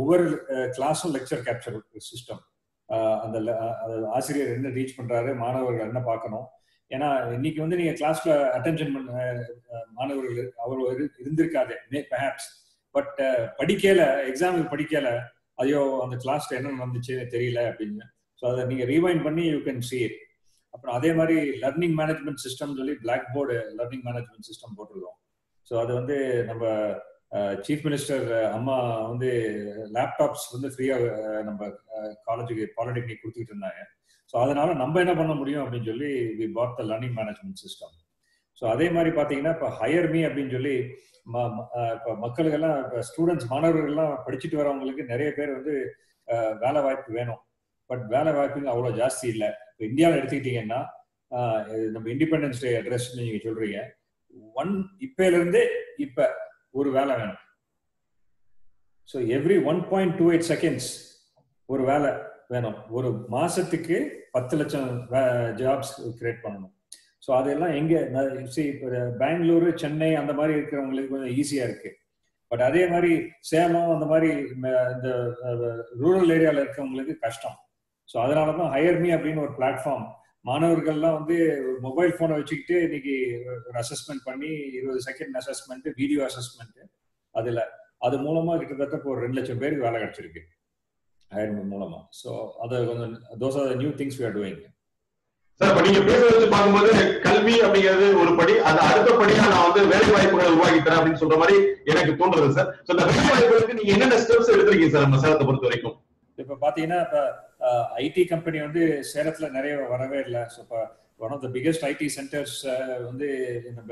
ஒவ்வொரு கிளாஸும் லெக்சர் கேப்சர் சிஸ்டம், அந்த ஆசிரியர் என்ன ரீச் பண்ணுறாரு, மாணவர்கள் என்ன பார்க்கணும். ஏன்னா இன்னைக்கு வந்து நீங்கள் கிளாஸில் அட்டென்ஷன் பண்ண மாணவர்கள் அவ்வளோ இருந்திருக்காது பெர்ஹாப்ஸ். பட் படிக்கலை, எக்ஸாமுக்கு படிக்கலை, ஐயோ அந்த கிளாஸில் என்ன நடந்துச்சுன்னு தெரியல அப்படின்னு. ஸோ அதை நீங்கள் ரீவைண்ட் பண்ணி யூ கேன் சீ இட். அப்புறம் அதே மாதிரி லர்னிங் மேனேஜ்மெண்ட் சிஸ்டம் சொல்லி Blackboard learning management system போட்டிருக்கோம். ஸோ அது வந்து நம்ம சீஃப் மினிஸ்டர் அம்மா வந்து லேப்டாப்ஸ் வந்து ஃப்ரீயாக நம்ம காலேஜுக்கு பாலிடெக்னிக் கொடுத்துக்கிட்டு இருந்தாங்க. ஸோ அதனால நம்ம என்ன பண்ண முடியும் அப்படின்னு சொல்லி we put the learning management system. So அதே மாதிரி பார்த்தீங்கன்னா இப்போ ஹையர் மீ அப்படின்னு சொல்லி இப்போ மக்களுக்கெல்லாம் இப்போ ஸ்டூடெண்ட்ஸ் மாணவர்கள்லாம் படிச்சுட்டு வரவங்களுக்கு நிறைய பேர் வந்து வேலை வாய்ப்பு வேணும். பட் வேலை வாய்ப்புங்க அவ்வளோ ஜாஸ்தி இல்லை. இப்போ இந்தியாவில் எடுத்துக்கிட்டிங்கன்னா நம்ம இண்டிபெண்டன்ஸ் டே அட்ரஸ்ன்னு நீங்கள் சொல்கிறீங்க. இப்போலேருந்து இப்போ ஒரு வேலை வேணும். ஸோ எவ்ரி 1.28 செகண்ட்ஸ் ஒரு வேலை வேணும். ஒரு மாதத்துக்கு 10 லட்சம் ஜாப்ஸ் கிரியேட் பண்ணணும். ஸோ அதெல்லாம் எங்கே இப்போ பெங்களூரு, சென்னை அந்த மாதிரி இருக்கிறவங்களுக்கு கொஞ்சம் ஈஸியாக இருக்குது. பட் அதே மாதிரி சேலம் அந்த மாதிரி இந்த ரூரல் ஏரியாவில் இருக்கிறவங்களுக்கு கஷ்டம். ஸோ அதனால தான் ஹையர் மீ அப்படின்னு ஒரு பிளாட்ஃபார்ம் மாணவர்கள்லாம் வந்து மொபைல் ஃபோனை வச்சுக்கிட்டு இன்னைக்கு ஒரு அசஸ்மெண்ட் பண்ணி 20 செகண்ட் அசஸ்மெண்ட்டு, வீடியோ அசஸ்மெண்ட்டு, அதில் அது மூலமாக கிட்டத்தட்ட இப்போ ஒரு 2 லட்சம் பேருக்கு வேலை கிடைச்சிருக்கு ஹையர் மீ மூலமாக. ஸோ அதை கொஞ்சம் those are the new things we are doing. Sir இப்போ நீங்கள் பேசுறது பார்க்கும்போது கல்வி அப்படிங்கிறது ஒரு படி, அது அடுத்தபடியாக நான் வந்து வேலை வாய்ப்புகளை உருவாக்கி தரேன் அப்படின்னு சொல்ற மாதிரி எனக்கு தோன்றுறது சார். ஸோ அந்த வேலை வாய்ப்புகளுக்கு நீங்கள் என்னென்ன ஸ்டெப்ஸ் எடுத்துருக்கீங்க சார் நம்ம சேலத்தை பொறுத்த வரைக்கும்? இப்போ பார்த்தீங்கன்னா இப்போ ஐடி கம்பெனி வந்து சேலத்தில் நிறைய வரவே இல்லை. ஸோ இப்போ one of the biggest IT centres வந்து நம்ம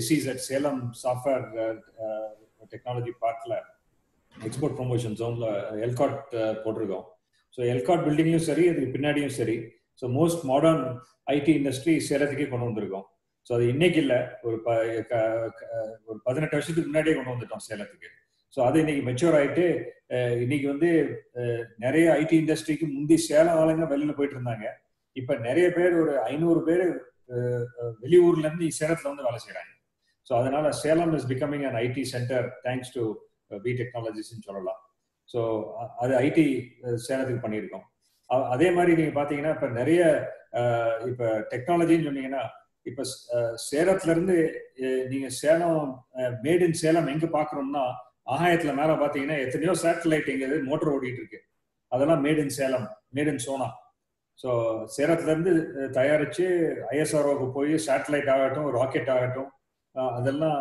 எஸ்இஸ் அட் சேலம் சாஃப்ட்வேர் டெக்னாலஜி பார்க்கில் எக்ஸ்போர்ட் ப்ரொமோஷன் ஜோனில் எல்கார்ட் போட்டிருக்கோம். ஸோ எல்கார்ட் பில்டிங்லையும் சரி, அதுக்கு பின்னாடியும் சரி, so most modern IT industry சேலத்துக்கே கொண்டு வந்திருக்கோம். ஸோ அது இன்னைக்கு இல்லை, ஒரு 18 வருஷத்துக்கு முன்னாடியே கொண்டு வந்துட்டோம் சேலத்துக்கு. ஸோ அது இன்னைக்கு மெச்சூர் ஆகிட்டு இன்னைக்கு வந்து நிறைய ஐடி இண்டஸ்ட்ரிக்கு முந்தி சேலம் ஆளுங்க வெளியில போயிட்டு இருந்தாங்க. இப்போ நிறைய பேர் ஒரு 500 பேர் வெளியூர்லேருந்து சேலத்தில் வந்து வேலை செய்கிறாங்க. ஸோ அதனால Salem is becoming an IT centre thanks to V டெக்னாலஜிஸ்ன்னு சொல்லலாம். ஸோ அது ஐடி சேலத்துக்கு பண்ணியிருக்கோம். அதே மாதிரி நீங்க பாத்தீங்கன்னா இப்ப நிறைய இப்ப டெக்னாலஜின்னு சொன்னீங்கன்னா இப்ப சேலத்துல இருந்து நீங்க சேலம் மேட் இன் சேலம் எங்க பாக்குறோம்னா ஆகாயத்துல மேல பாத்தீங்கன்னா எத்தனையோ சேட்டலைட் எங்க மோட்டர் ஓடிட்டு இருக்கு. அதெல்லாம் made in Salem, made in Sona. So சேலத்துல இருந்து தயாரிச்சு ஐஎஸ்ஆர்ஓக்கு போய் சேட்டலைட் ஆகட்டும் ராக்கெட் ஆகட்டும் அதெல்லாம்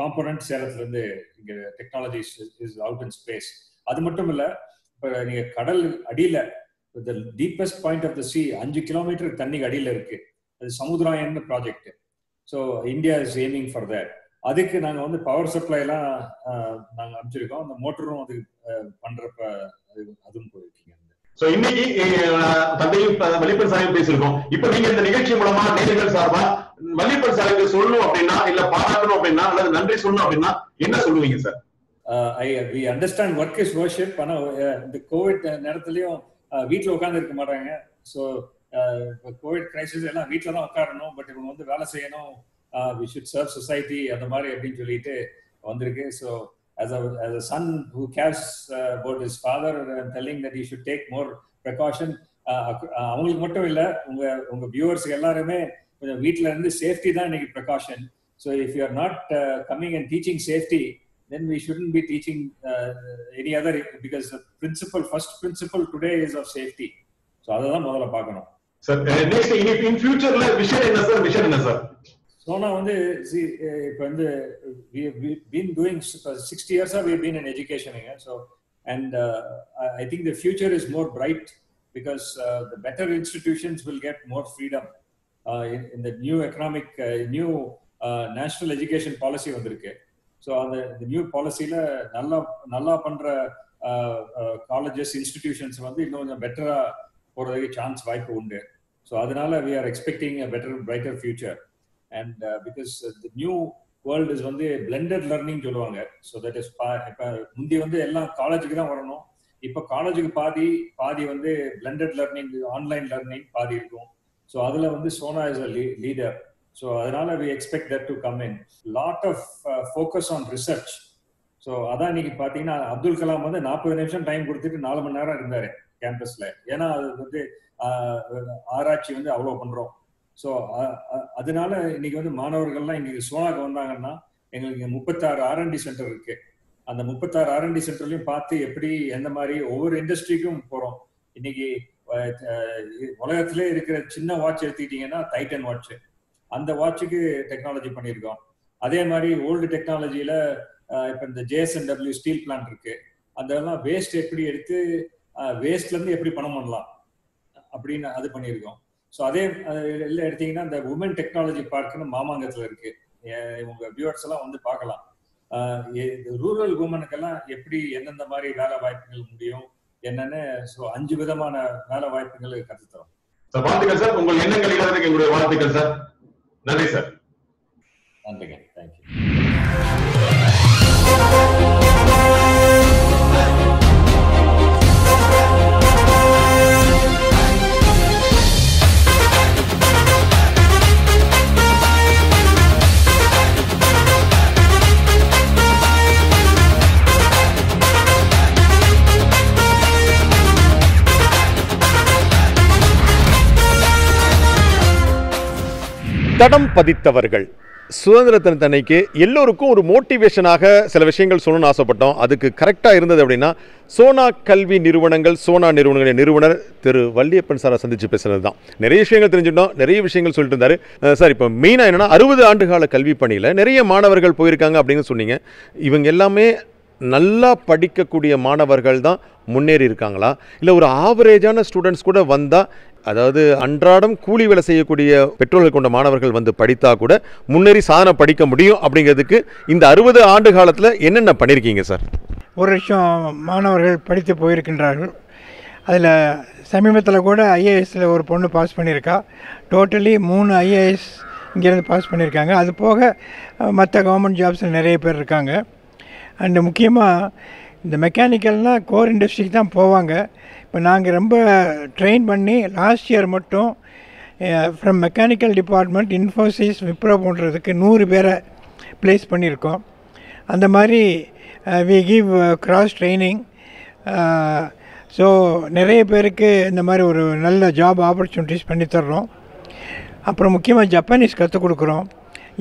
காம்போனன்ட் சேலத்துல இருந்து இங்க technologies is out in space. அது மட்டும் இல்ல இப்ப நீங்க கடல் அடியில the deepest point of the sea 5 kilometre தண்ணிக்கு அடியில இருக்கு, அது Samudrayaan project. So India is aiming for that. அதுக்கு நாங்க வந்து பவர் சப்ளை எல்லாம் நாங்க அனுப்பிச்சிருக்கோம், அந்த மோட்டரும் அது பண்றப்ப அதுவும் போயிருக்கீங்க. இன்னைக்கு மல்லிப்பன் சாமி பேசியிருக்கோம். இப்ப நீங்க இந்த நிகழ்ச்சி மூலமா நேயர்கள் சார்பா மல்லிப்பன் சாமிக்கு சொல்லணும் அப்படின்னா, இல்ல பாராட்டணும் அப்படின்னா, அல்லது நன்றி சொல்லணும் அப்படின்னா என்ன சொல்லுவீங்க sir? We understand work is worship. ஆனா இந்த கோவிட் நேரத்துலயும் வீட்டுல உட்கார்ந்து இருக்க மாட்டாங்க. ஸோ கோவிட் கிரைசிஸ் எல்லாம் வீட்டுல தான் உட்காரணும், பட் இவங்க வந்து வேலை செய்யணும், we should serve society அந்த மாதிரி அப்படின்னு சொல்லிட்டு வந்திருக்கு. So as a son who cares about his father and telling that he should take more precaution, அவங்களுக்கு மட்டும் இல்ல உங்க viewers எல்லாருமே கொஞ்சம் வீட்ல இருந்து safety தான் இன்னைக்கு precaution. So if you are not coming and teaching safety, then we shouldn't be teaching any other, because the first principle today is of safety. So அததான் முதல்ல பார்க்கணும் sir. Next in future la vision enna sir Sona வந்து இப்ப வந்து we have been doing 60 years we have been in education here. So and I think the future is more bright because the better institutions will get more freedom in the new economic national education policy வந்திருக்கு. So on the new policy la nalla pandra colleges institutions வந்து இன்னும் கொஞ்சம் பெட்டரா போறதுக்கு chance வாய்ப்பு உண்டு. So அதனால we are expecting a better brighter future. And because the new world is one blended learning சொல்லுவாங்க. So that is முந்தி வந்து எல்லாம் காலேஜுக்கு தான் வரணும், இப்ப காலேஜுக்கு பாதி வந்து blended learning, online learning பாதி இருக்கும். So அதுல வந்து Sona is a leader. So அதனால we expect that to come in lot of focus on research. So அதான் நீங்க பாத்தீங்கன்னா அப்துல் கலாம் வந்து 40 நிமிஷம் டைம் கொடுத்துட்டு 4 மணி நேரம் இருந்தாரு கேம்பஸ்ல. ஏன்னா அது வந்து ஆராய்ச்சி வந்து அவ்வளவு பண்றோம். ஸோ அதனால இன்னைக்கு வந்து மாணவர்கள்லாம் எங்களுக்கு சோனாக்கு வந்தாங்கன்னா எங்களுக்கு 36 R&D சென்டர் இருக்கு. அந்த 36 R&D சென்டர்லையும் பார்த்து எப்படி எந்த மாதிரி ஒவ்வொரு இண்டஸ்ட்ரிக்கும் போகிறோம். இன்னைக்கு உலகத்திலே இருக்கிற சின்ன வாட்ச் எடுத்துக்கிட்டிங்கன்னா டைட்டன் வாட்ச், அந்த வாட்சுக்கு டெக்னாலஜி பண்ணியிருக்கோம். அதே மாதிரி ஓல்டு டெக்னாலஜியில் இப்போ இந்த JSNW ஸ்டீல் பிளான்ட் இருக்கு, அதெல்லாம் வேஸ்ட் எப்படி எடுத்து வேஸ்ட்லேருந்து எப்படி பணம் பண்ணலாம் அப்படின்னு அது பண்ணியிருக்கோம். ஸோ அதே இல்லை எடுத்தீங்கன்னா இந்த உமன் டெக்னாலஜி பார்க்குன்னு மாமாங்கத்தில் இருக்கு, உங்கள் வியூவர்ஸ் எல்லாம் வந்து பார்க்கலாம். ரூரல் உமனுக்கெல்லாம் எப்படி எந்தெந்த மாதிரி வேலை வாய்ப்புகள் முடியும் என்னன்னு 5 விதமான வேலை வாய்ப்புகள் கற்றுத்தரும். சார் வாழ்த்துக்கள் சார், உங்கள் எண்ணங்கள் எங்களுடைய வாழ்த்துக்கள் சார். நன்றி சார். நன்றிங்க, தேங்க்யூ. தடம் பதித்தவர்கள் சுதந்திர தினத்தன்னைக்கு எல்லோருக்கும் ஒரு மோட்டிவேஷனாக சில விஷயங்கள் சொல்லணும்னு ஆசைப்பட்டோம். அதுக்கு கரெக்டாக இருந்தது அப்படின்னா சோனா கல்வி நிறுவனங்கள், சோனா நிறுவனங்களின் நிறுவனர் திரு வள்ளியப்பன் சாரை சந்தித்து பேசுகிறது தான். நிறைய விஷயங்கள் தெரிஞ்சுட்டோம், நிறைய விஷயங்கள் சொல்லிட்டு இருந்தார் சார். இப்போ மெயினாக என்னென்னா 60 ஆண்டுகால கல்வி பணியில் நிறைய மாணவர்கள் போயிருக்காங்க அப்படின்னு சொன்னீங்க. இவங்க எல்லாமே நல்லா படிக்கக்கூடிய மாணவர்கள் தான் முன்னேறி இருக்காங்களா, இல்லை ஒரு ஆவரேஜான ஸ்டூடெண்ட்ஸ் கூட வந்தால், அதாவது அன்றாடம் கூலி வேலை செய்யக்கூடிய பெற்றோர்கள் கொண்ட மாணவர்கள் வந்து படித்தா கூட முன்னேறி சாதனை படிக்க முடியும் அப்படிங்கிறதுக்கு இந்த 60 ஆண்டு காலத்தில் என்னென்ன பண்ணியிருக்கீங்க சார்? 1 லட்சம் மாணவர்கள் படித்து போயிருக்கின்றார்கள். அதில் சமீபத்தில் கூட IASல ஒரு பொண்ணு பாஸ் பண்ணியிருக்கா. டோட்டலி 3 IAS இங்கேருந்து பாஸ் பண்ணியிருக்காங்க. அது போக மற்ற கவர்மெண்ட் ஜாப்ஸில் நிறைய பேர் இருக்காங்க. அண்டு முக்கியமாக இந்த மெக்கானிக்கல்னால் கோர் இண்டஸ்ட்ரிக்கு தான் போவாங்க. இப்போ நாங்கள் ரொம்ப ட்ரெயின் பண்ணி லாஸ்ட் இயர் மட்டும் from mechanical department Infosys Wipro போன்றதுக்கு 100 பேரை ப்ளேஸ் பண்ணியிருக்கோம். அந்த மாதிரி we give cross training so நிறைய பேருக்கு இந்த மாதிரி ஒரு நல்ல ஜாப் ஆப்பர்ச்சுனிட்டிஸ் பண்ணித்தர்றோம். அப்புறம் முக்கியமாக ஜப்பானீஸ் கற்றுக் கொடுக்குறோம்.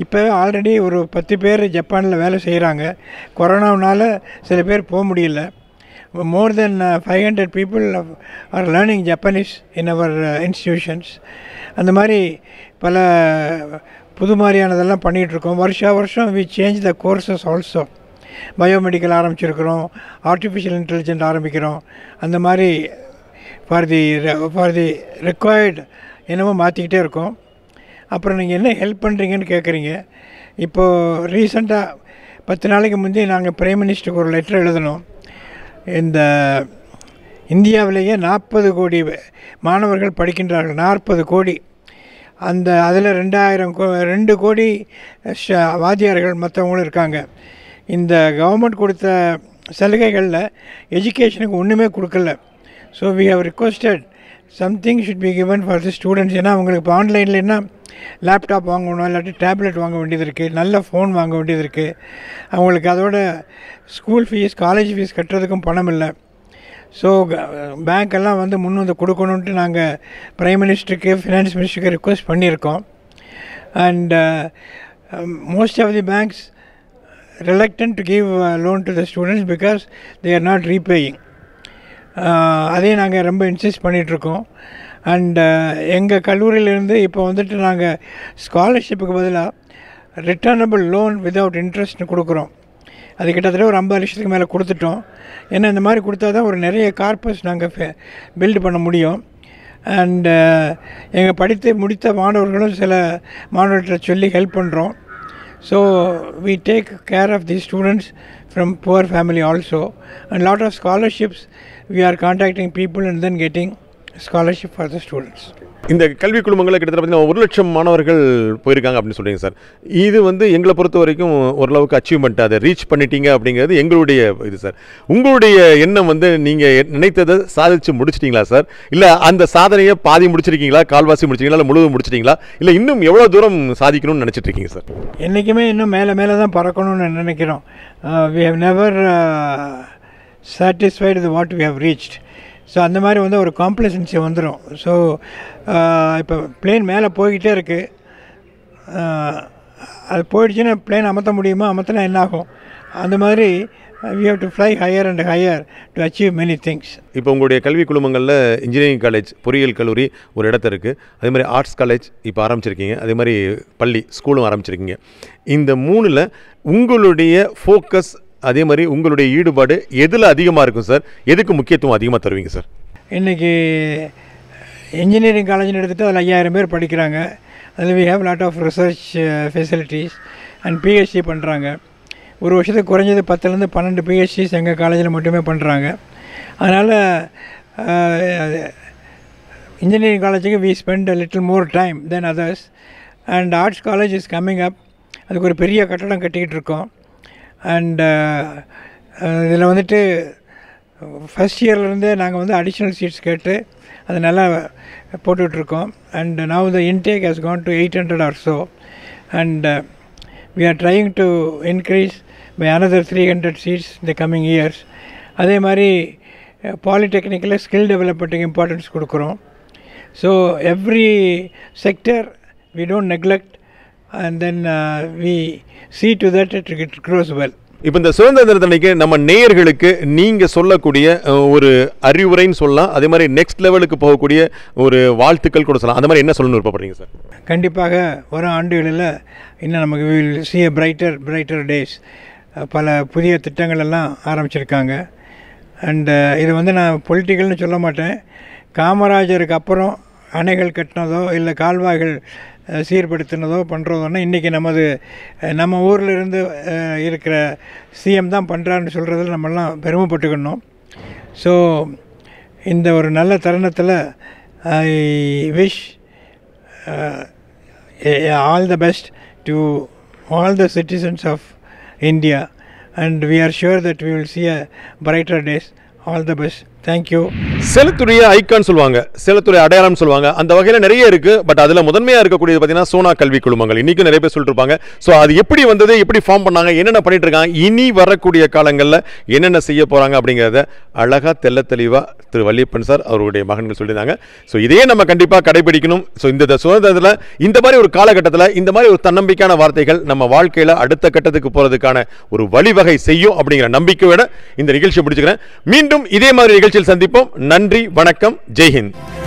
இப்போ ஆல்ரெடி ஒரு 10 பேர் ஜப்பானில் வேலை செய்கிறாங்க. கொரோனாவினால் சில பேர் போக முடியல. More than 500 people are learning Japanese in our institutions. அந்த மாதிரி பல புது மாதிரியானதெல்லாம் பண்ணிகிட்ருக்கோம். வருஷா வருஷம் we change the courses also. Biomedical ஆரம்பிச்சிருக்கிறோம், ஆர்டிஃபிஷியல் இன்டெலிஜென்ட் ஆரம்பிக்கிறோம். அந்த மாதிரி ஃபார் தி ரெக்வயர்டு என்னமோ மாற்றிக்கிட்டே இருக்கோம். அப்புறம் நீங்கள் என்ன ஹெல்ப் பண்ணுறீங்கன்னு கேட்குறீங்க. இப்போது ரீசெண்டாக 10 நாளைக்கு முந்தைய நாங்கள் பிரைம் மினிஸ்டருக்கு ஒரு லெட்டர் எழுதினோம். இந்த இந்தியாவிலேயே 40 கோடி மாணவர்கள் படிக்கின்றார்கள். 40 கோடி. அந்த அதில் 2 கோடி வாத்தியார்கள் மற்றவங்களும் இருக்காங்க. இந்த கவர்மெண்ட் கொடுத்த சலுகைகளில் எஜுகேஷனுக்கு ஒன்றுமே கொடுக்கல. So we have requested something should be given for the students. ஏன்னா அவங்களுக்கு இப்போ ஆன்லைன்லன்னா லேப்டாப் வாங்கணும், இல்லாட்டி டேப்லெட் வாங்க வேண்டியது இருக்குது, நல்ல ஃபோன் வாங்க வேண்டியது இருக்குது. அவங்களுக்கு அதோட ஸ்கூல் ஃபீஸ், காலேஜ் ஃபீஸ் கட்டுறதுக்கும் பணம் இல்லை. ஸோ பேங்க்கெல்லாம் வந்து முன் வந்து கொடுக்கணுன்ட்டு நாங்கள் பிரைம் மினிஸ்டருக்கு, ஃபினான்ஸ் மினிஸ்டருக்கு ரிக்வஸ்ட் பண்ணியிருக்கோம். And most of the banks reluctant to give loan to the students because they are not repaying. அதே நாங்கள் ரொம்ப இன்சிஸ்ட் பண்ணிகிட்ருக்கோம். அண்டு எங்கள் கல்லூரியிலேருந்து இப்போ வந்துட்டு நாங்கள் ஸ்காலர்ஷிப்புக்கு பதிலாக ரிட்டர்னபிள் லோன் விதவுட் இன்ட்ரெஸ்ட்னு கொடுக்குறோம். அது கிட்டத்தட்ட ஒரு 50 லட்சத்துக்கு மேலே கொடுத்துட்டோம். ஏன்னா இந்த மாதிரி கொடுத்தா தான் ஒரு நிறைய கார்பஸ் நாங்கள் பில்டு பண்ண முடியும். அண்டு எங்கள் படித்து முடித்த மாணவர்களும் சில மாணவர்களை சொல்லி ஹெல்ப் பண்ணுறோம். So we take care of these students from poor family also, and lot of scholarships we are contacting people and then getting scholarship for the students. இந்த கல்வி குழுமங்களில் கிட்டத்தட்ட பார்த்தீங்கன்னா 1 லட்சம் மாணவர்கள் போயிருக்காங்க அப்படின்னு சொல்கிறீங்க சார். இது வந்து எங்களை பொறுத்த வரைக்கும் ஓரளவுக்கு அச்சீவ்மெண்ட், அதை ரீச் பண்ணிட்டீங்க அப்படிங்கிறது எங்களுடைய இது சார். உங்களுடைய எண்ணம் வந்து நீங்கள் நினைத்ததை சாதித்து முடிச்சிட்டிங்களா சார்? இல்லை அந்த சாதனையை பாதி முடிச்சிருக்கீங்களா, கால்வாசி முடிச்சிட்டிங்களா, இல்லை முழுவதும் முடிச்சிட்டிங்களா, இல்லை இன்னும் எவ்வளோ தூரம் சாதிக்கணும்னு நினச்சிட்டு இருக்கீங்க சார்? என்றைக்குமே இன்னும் மேலே மேலே தான் பறக்கணும்னு நினைக்கிறோம். we have never satisfied with what we have reached. So அந்த மாதிரி வந்து ஒரு காம்ப்ளசன்சி வந்துடும். ஸோ இப்போ பிளேன் மேலே போய்கிட்டே இருக்குது. அது போயிடுச்சுன்னா பிளேன் அமர்த்த முடியுமா? அமர்த்தினா என்னாகும்? அந்த மாதிரி we have to fly higher and higher to achieve many things. இப்போ உங்களுடைய கல்வி குழுமங்களில் இன்ஜினியரிங் காலேஜ், பொறியியல் கல்லூரி ஒரு இடத்த இருக்குது. அதே மாதிரி ஆர்ட்ஸ் காலேஜ் இப்போ ஆரம்பிச்சிருக்கீங்க. அதே மாதிரி பள்ளி, ஸ்கூலும் ஆரம்பிச்சிருக்கீங்க. இந்த 3ல் உங்களுடைய ஃபோக்கஸ், அதே மாதிரி உங்களுடைய ஈடுபாடு எதில் அதிகமாக இருக்கும் சார்? எதுக்கு முக்கியத்துவம் அதிகமாக தருவீங்க சார்? இன்றைக்கி இன்ஜினியரிங் காலேஜ்னு எடுத்துகிட்டு அதில் 5000 பேர் படிக்கிறாங்க. அதில் we have lot of research facilities and PhD பண்ணுறாங்க. ஒரு வருஷத்துக்கு குறைஞ்சது 10லேருந்து 12 பிஹெச்டிஸ் எங்கள் காலேஜில் மட்டுமே பண்ணுறாங்க. அதனால் இன்ஜினியரிங் காலேஜுக்கு we spend little more time than others. And arts college is coming up. அதுக்கு ஒரு பெரிய கட்டடம் கட்டிக்கிட்டு இருக்கோம். அண்டு இதில் வந்துட்டு ஃபஸ்ட் இயர்லேருந்தே நாங்கள் வந்து அடிஷ்னல் சீட்ஸ் கேட்டு அதை நல்லா போட்டுட்ருக்கோம். And now the intake has gone to 800 or so. And we are trying to increase by another 300 seats இந்த கம்மிங் இயர்ஸ். அதே மாதிரி பாலிடெக்னிக்கில் ஸ்கில் டெவலப்மெண்ட்டுக்கு இம்பார்ட்டன்ஸ் கொடுக்குறோம். So every sector we don't neglect. And then we see to that it grows well. இப்போ இந்த சுதந்திர தினத்தன்னைக்கு நம்ம நேயர்களுக்கு நீங்கள் சொல்லக்கூடிய ஒரு அறிவுரைன்னு சொல்லலாம், அதே மாதிரி நெக்ஸ்ட் லெவலுக்கு போகக்கூடிய ஒரு வாழ்த்துக்கள் கூட சொல்லலாம். அந்த மாதிரி என்ன சொல்லணும்னு விருப்பப்படுறீங்க சார்? கண்டிப்பாக வரும் ஆண்டுகளில் இன்னும் நமக்கு we will see a brighter days. பல புதிய திட்டங்கள் எல்லாம் ஆரம்பிச்சிருக்காங்க. அண்டு இது வந்து நான் பொலிட்டிக்கல்னு சொல்ல மாட்டேன். காமராஜருக்கு அப்புறம் அணைகள் கட்டினதோ இல்லை கால்வாய்கள் சீர்படுத்தினதோ பண்ணுறதோன்னா இன்றைக்கி நம்ம ஊரில் இருந்து இருக்கிற சிஎம் தான் பண்ணுறான்னு சொல்கிறதில் நம்மெல்லாம் பெருமைப்பட்டுக்கணும். ஸோ இந்த ஒரு நல்ல தருணத்தில் I wish all the best to all the citizens of India. And we are sure that we will see a brighter days. All the best. Thank you. செலுத்துடைய ஐக்கான் சொல்லுவாங்க, செலுத்துடைய அடையாளம் சொல்லுவாங்க, அந்த வகையில் நிறைய இருக்கு. பட் அதில் முதன்மையாக இருக்கக்கூடியது பார்த்தீங்கன்னா சோனா கல்வி குழுமங்கள். இன்னைக்கும் நிறைய பேர் சொல்லிட்டு இருப்பாங்க. ஸோ அது எப்படி வந்தது, எப்படி ஃபார்ம் பண்ணாங்க, என்னென்ன பண்ணிட்டு இருக்காங்க, இனி வரக்கூடிய காலங்களில் என்னென்ன செய்ய போறாங்க அப்படிங்கிறத அழகாக தெல்ல தெளிவாக திரு வல்லியப்பன் சார் அவருடைய மகன்கள் சொல்லியிருந்தாங்க. ஸோ இதையே நம்ம கண்டிப்பாக கடைபிடிக்கணும். ஸோ இந்த சுதந்திரத்தில் இந்த மாதிரி ஒரு காலகட்டத்தில் இந்த மாதிரி ஒரு தன்னம்பிக்கையான வார்த்தைகள் நம்ம வாழ்க்கையில் அடுத்த கட்டத்துக்கு போகிறதுக்கான ஒரு வழிவகை செய்யும் அப்படிங்கிற நம்பிக்கையோட இந்த நிகழ்ச்சியை முடிச்சுக்கிறேன். மீண்டும் இதே மாதிரி நிகழ்ச்சியில் சந்திப்போம். நன்றி, வணக்கம், ஜெய்ஹிந்த்.